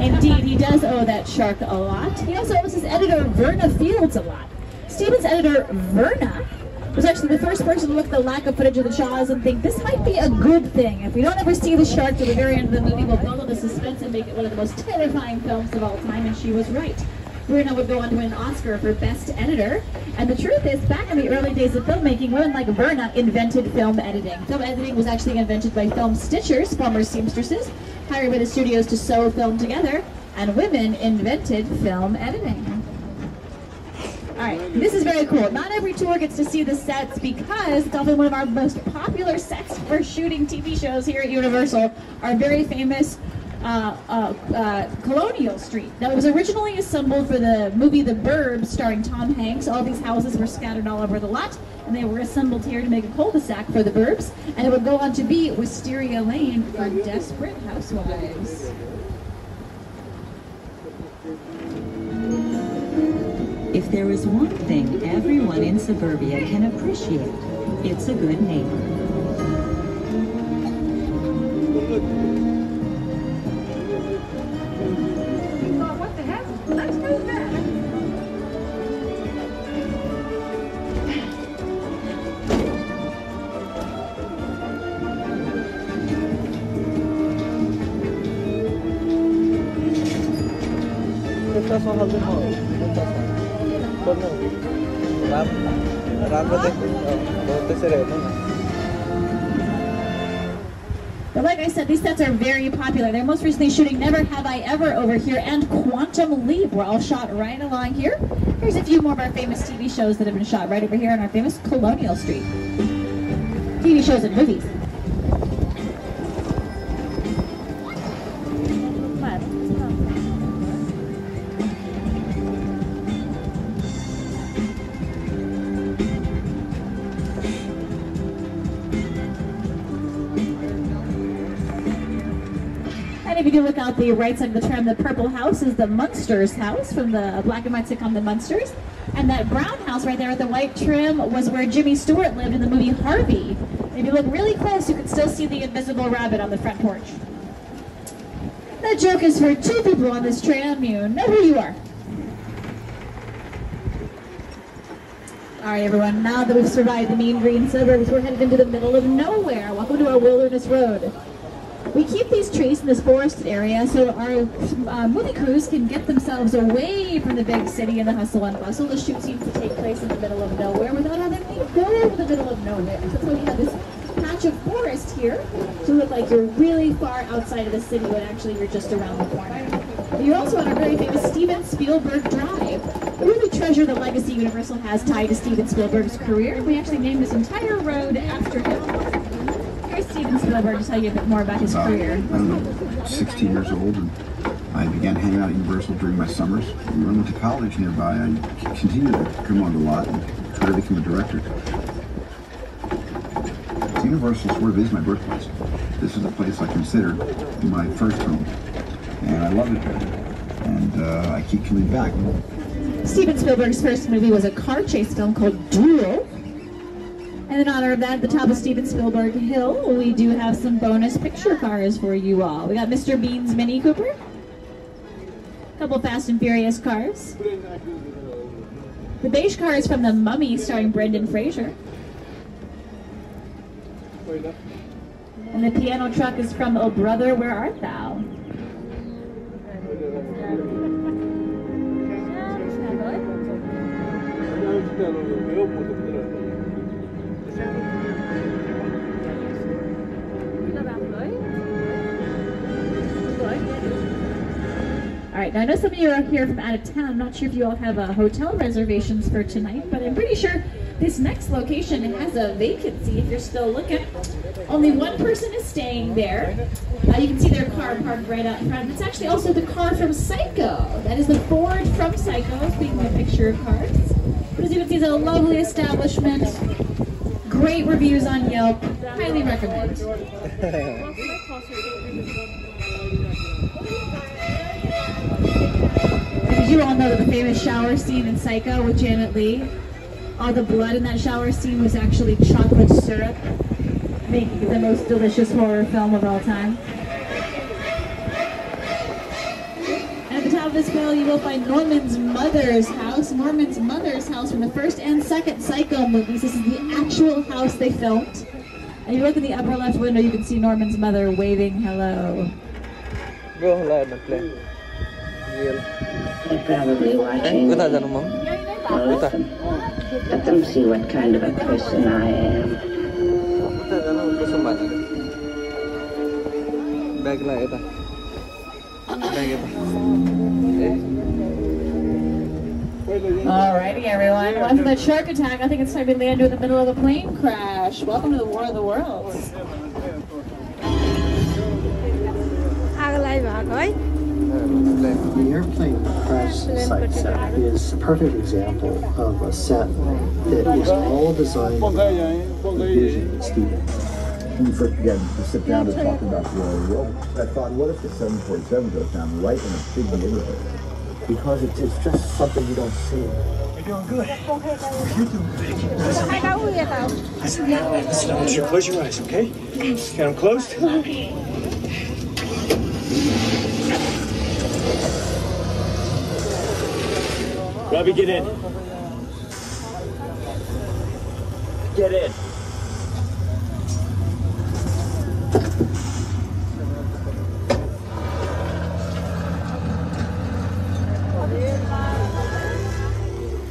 Indeed, he does owe that shark a lot. He also owes his editor, Verna Fields, a lot. Steven's editor, Verna, was actually the first person to look at the lack of footage of the Jaws and think, this might be a good thing. If we don't ever see the shark to the very end of the movie, we'll build up the suspense and make it one of the most terrifying films of all time, and she was right. Verna would go on to win an Oscar for Best Editor, and the truth is, back in the early days of filmmaking, women like Verna invented film editing. Film editing was actually invented by film stitchers, former seamstresses, hired by the studios to sew film together, and women invented film editing. Alright, this is very cool. Not every tour gets to see the sets because it's often one of our most popular sets for shooting TV shows here at Universal. Our very famous Colonial Street that was originally assembled for the movie The Burbs starring Tom Hanks. All these houses were scattered all over the lot, and they were assembled here to make a cul-de-sac for The Burbs, and it would go on to be Wisteria Lane for Desperate Housewives. If there is one thing everyone in suburbia can appreciate, it's a good neighbor. But like I said, these sets are very popular. They're most recently shooting Never Have I Ever over here and Quantum Leap were all shot right along here. Here's a few more of our famous TV shows that have been shot right over here on our famous Colonial Street. TV shows and movies. Look out the right side of the tram, the purple house is the Munsters house from the black and white sitcom The Munsters, and that brown house right there with the white trim was where Jimmy Stewart lived in the movie Harvey. And if you look really close, you can still see the invisible rabbit on the front porch. That joke is for two people on this tram. You know who you are. All right, everyone, now that we've survived the mean green suburbs, we're headed into the middle of nowhere. Welcome to our Wilderness Road. We keep these trees in this forested area so our movie crews can get themselves away from the big city and the hustle and bustle. The shoot seems to take place in the middle of nowhere without having to go over the middle of nowhere. So that's why we have this patch of forest here to look like you're really far outside of the city when actually you're just around the corner. You're also on our very famous Steven Spielberg Drive. We really treasure the legacy Universal has tied to Steven Spielberg's career. We actually named this entire road after him. Steven Spielberg to tell you a bit more about his career. I don't know, 16 years old, and I began hanging out at Universal during my summers. When I went to college nearby, I continued to come on a lot and try to become a director. Universal sort of is my birthplace. This is a place I consider my first home, and I love it, and I keep coming back. Steven Spielberg's first movie was a car chase film called Duel. And in honor of that, at the top of Steven Spielberg Hill, we do have some bonus picture cars for you all. We got Mr. Bean's Mini Cooper, a couple Fast and Furious cars. The beige car is from The Mummy, starring Brendan Fraser. And the piano truck is from Oh Brother, Where Art Thou? Alright, now I know some of you are here from out of town. I'm not sure if you all have hotel reservations for tonight, but I'm pretty sure this next location has a vacancy if you're still looking. Only one person is staying there. You can see their car parked right out front. It's actually also the car from Psycho. That is the Ford from Psycho, speaking of picture cars. But as you can see, it's a lovely establishment. Great reviews on Yelp. Highly recommend. Did you all know the famous shower scene in Psycho with Janet Leigh? All the blood in that shower scene was actually chocolate syrup, making it the most delicious horror film of all time. And at the top of this hill, you will find Norman's mother's house. Norman's mother's house from the first and second Psycho movies. This is the actual house they filmed. And you look in the upper left window, you can see Norman's mother waving hello. Go hello, my friend. They're probably watching me. Let them see what kind of a person I am. Alrighty, everyone. Well, after that shark attack, I think it's time we land in the middle of the plane crash. Welcome to the War of the Worlds. The airplane crash site set is a perfect example of a set that is all designed with the vision of Steven. When we first began to sit down to talk about the world, I thought, what if the 747 goes down right in a big neighborhood? Because it's just something you don't see. You're doing good. You're doing big. Listen, I want you to close your eyes, okay? Get them closed. Robbie, get in. Get in.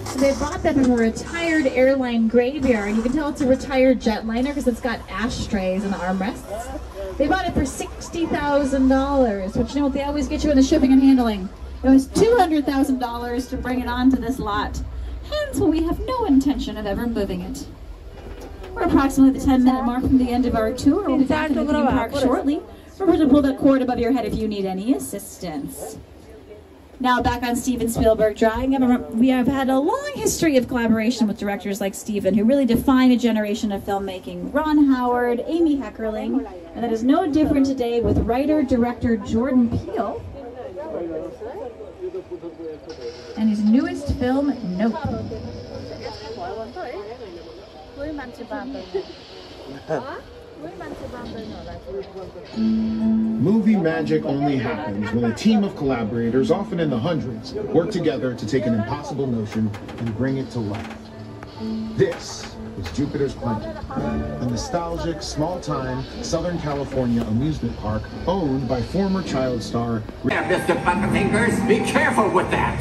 So they bought them from a retired airline graveyard. You can tell it's a retired jetliner because it's got ashtrays in the armrests. They bought it for $60,000, which, you know what they always get you in the shipping and handling? It was $200,000 to bring it onto this lot. Hence, we have no intention of ever moving it. We're approximately the 10-minute mark from the end of our tour. We'll be back in the theme park shortly. Remember to pull that cord above your head if you need any assistance. Now back on Steven Spielberg drawing. We have had a long history of collaboration with directors like Steven, who really define a generation of filmmaking. Ron Howard, Amy Heckerling, and that is no different today with writer-director Jordan Peele and his newest film, Nope. Movie magic only happens when a team of collaborators, often in the hundreds, work together to take an impossible notion and bring it to life. This is Jupiter's Planet, a nostalgic, small-time, Southern California amusement park owned by former child star... Mr. Buckatingers, be careful with that!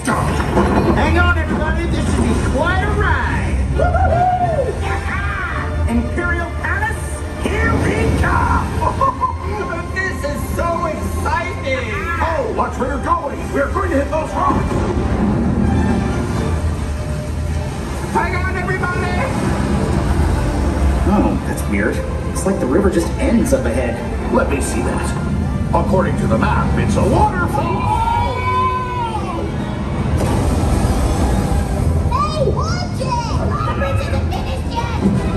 Hang on, everybody, this is quite a ride! Imperial Palace, here we come! This is so exciting! Oh, watch where you're going! We're going to hit those rocks! Hang on, everybody! Oh, that's weird. It's like the river just ends up ahead. Let me see that. According to the map, it's a waterfall! Hey, watch it! Oh, we're to the finish yet!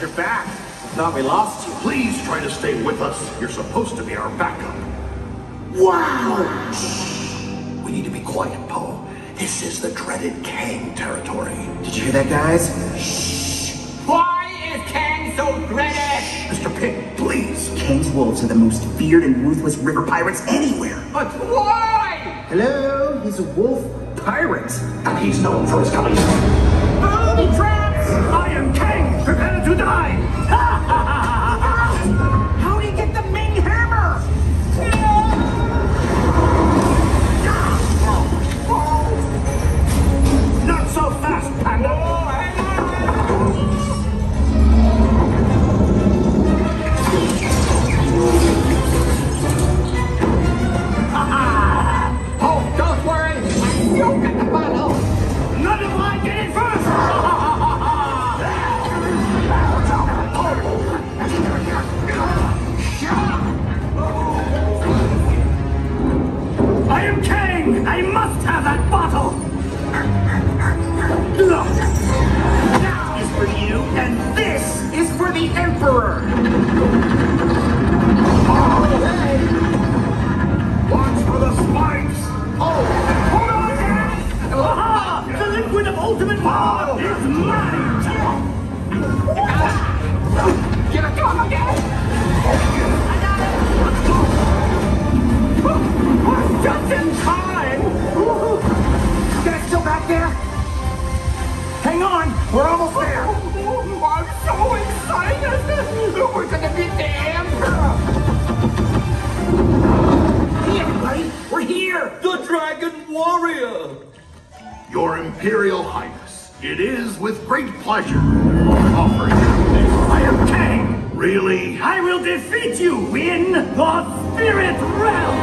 You're back. Thought we lost you. Please try to stay with us. You're supposed to be our backup. Wow! Shh. We need to be quiet, Poe. This is the dreaded Kang territory. Did you hear that, guys? Shh! Why is Kang so dreaded? Mr. Pig, please. Kang's wolves are the most feared and ruthless river pirates anywhere. But why? Hello? He's a wolf pirate. And he's known for his coming. Boom traps! I am Kang! Prepare to die! How do you get the Ming hammer? Not so fast, Panda! Oh, don't worry! You get the bottle! None of mine get it first! I am Kang! I must have that bottle! That is for you, and this is for the Emperor! Oh, watch for the spikes! Oh! Hold on, guys! Aha! The liquid of ultimate power is mine! Get a gun again! I got it! Let's go! We're just in time! You guys still back there? Hang on! We're almost there! I'm so excited! We're gonna beat the Emperor! Hey everybody! We're It is with great pleasure that I offer you this. I am king. Really? I will defeat you in the spirit realm.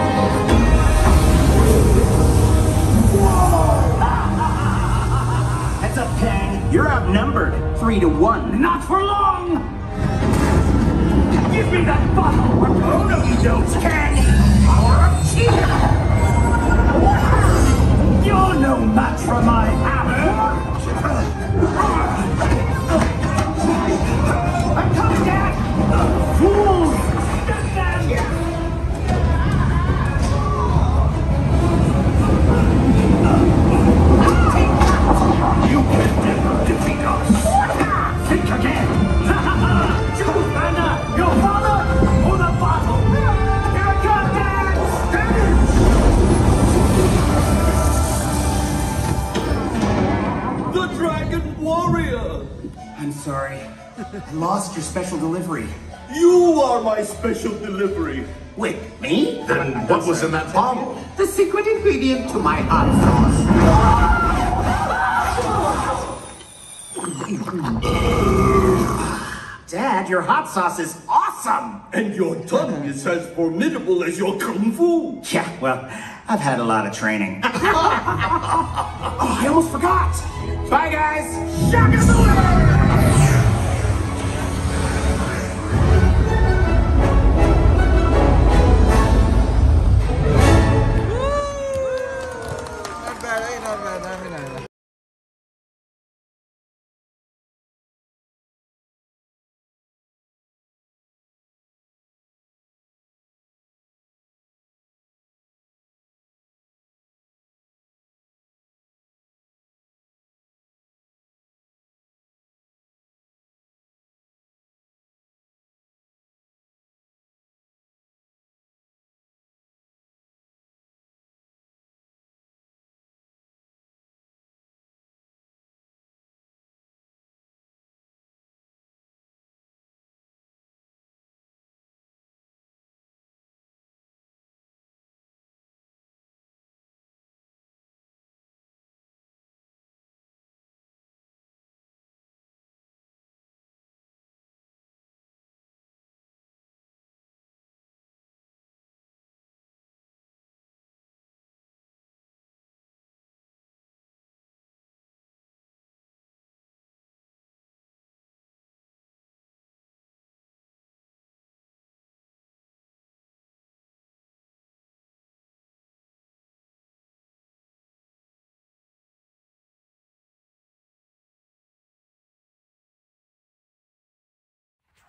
Heads up, Kang. You're outnumbered 3-1. Not for long. Give me that bottle. Oh no, you don't, Kang. Power of cheer. You're no match for my hammer. I'm coming back. Fools. You can never defeat us. Think again. Choose Anna, your father, or the bottle. Here I come, Dad. Stand. The Dragon Warrior. I'm sorry. I lost your special delivery. You are my special delivery. Wait, me? Then what was in that bottle? The secret ingredient to my hot sauce. Dad, your hot sauce is awesome! And your tongue is as formidable as your kung fu! Yeah, well, I've had a lot of training. Oh, I almost forgot! Bye, guys! Shaka-moolah!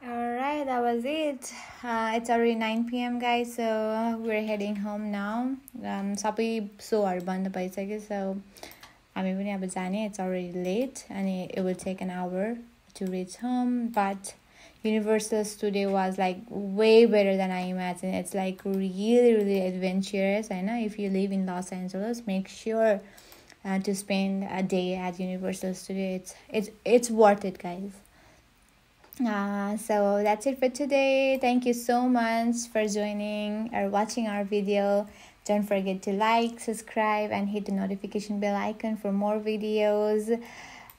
Alright, that was it. It's already 9 PM, guys, so we're heading home now. Sabi so band so it's already late and it will take an hour to reach home, but Universal Studio was like way better than I imagined. It's like really, really adventurous. I know if you live in Los Angeles, make sure to spend a day at Universal Studio. It's worth it, guys. So that's it for today. Thank you so much for joining or watching our video. Don't forget to like, subscribe, and hit the notification bell icon for more videos.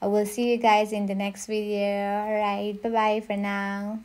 I will see you guys in the next video. All right, bye bye for now.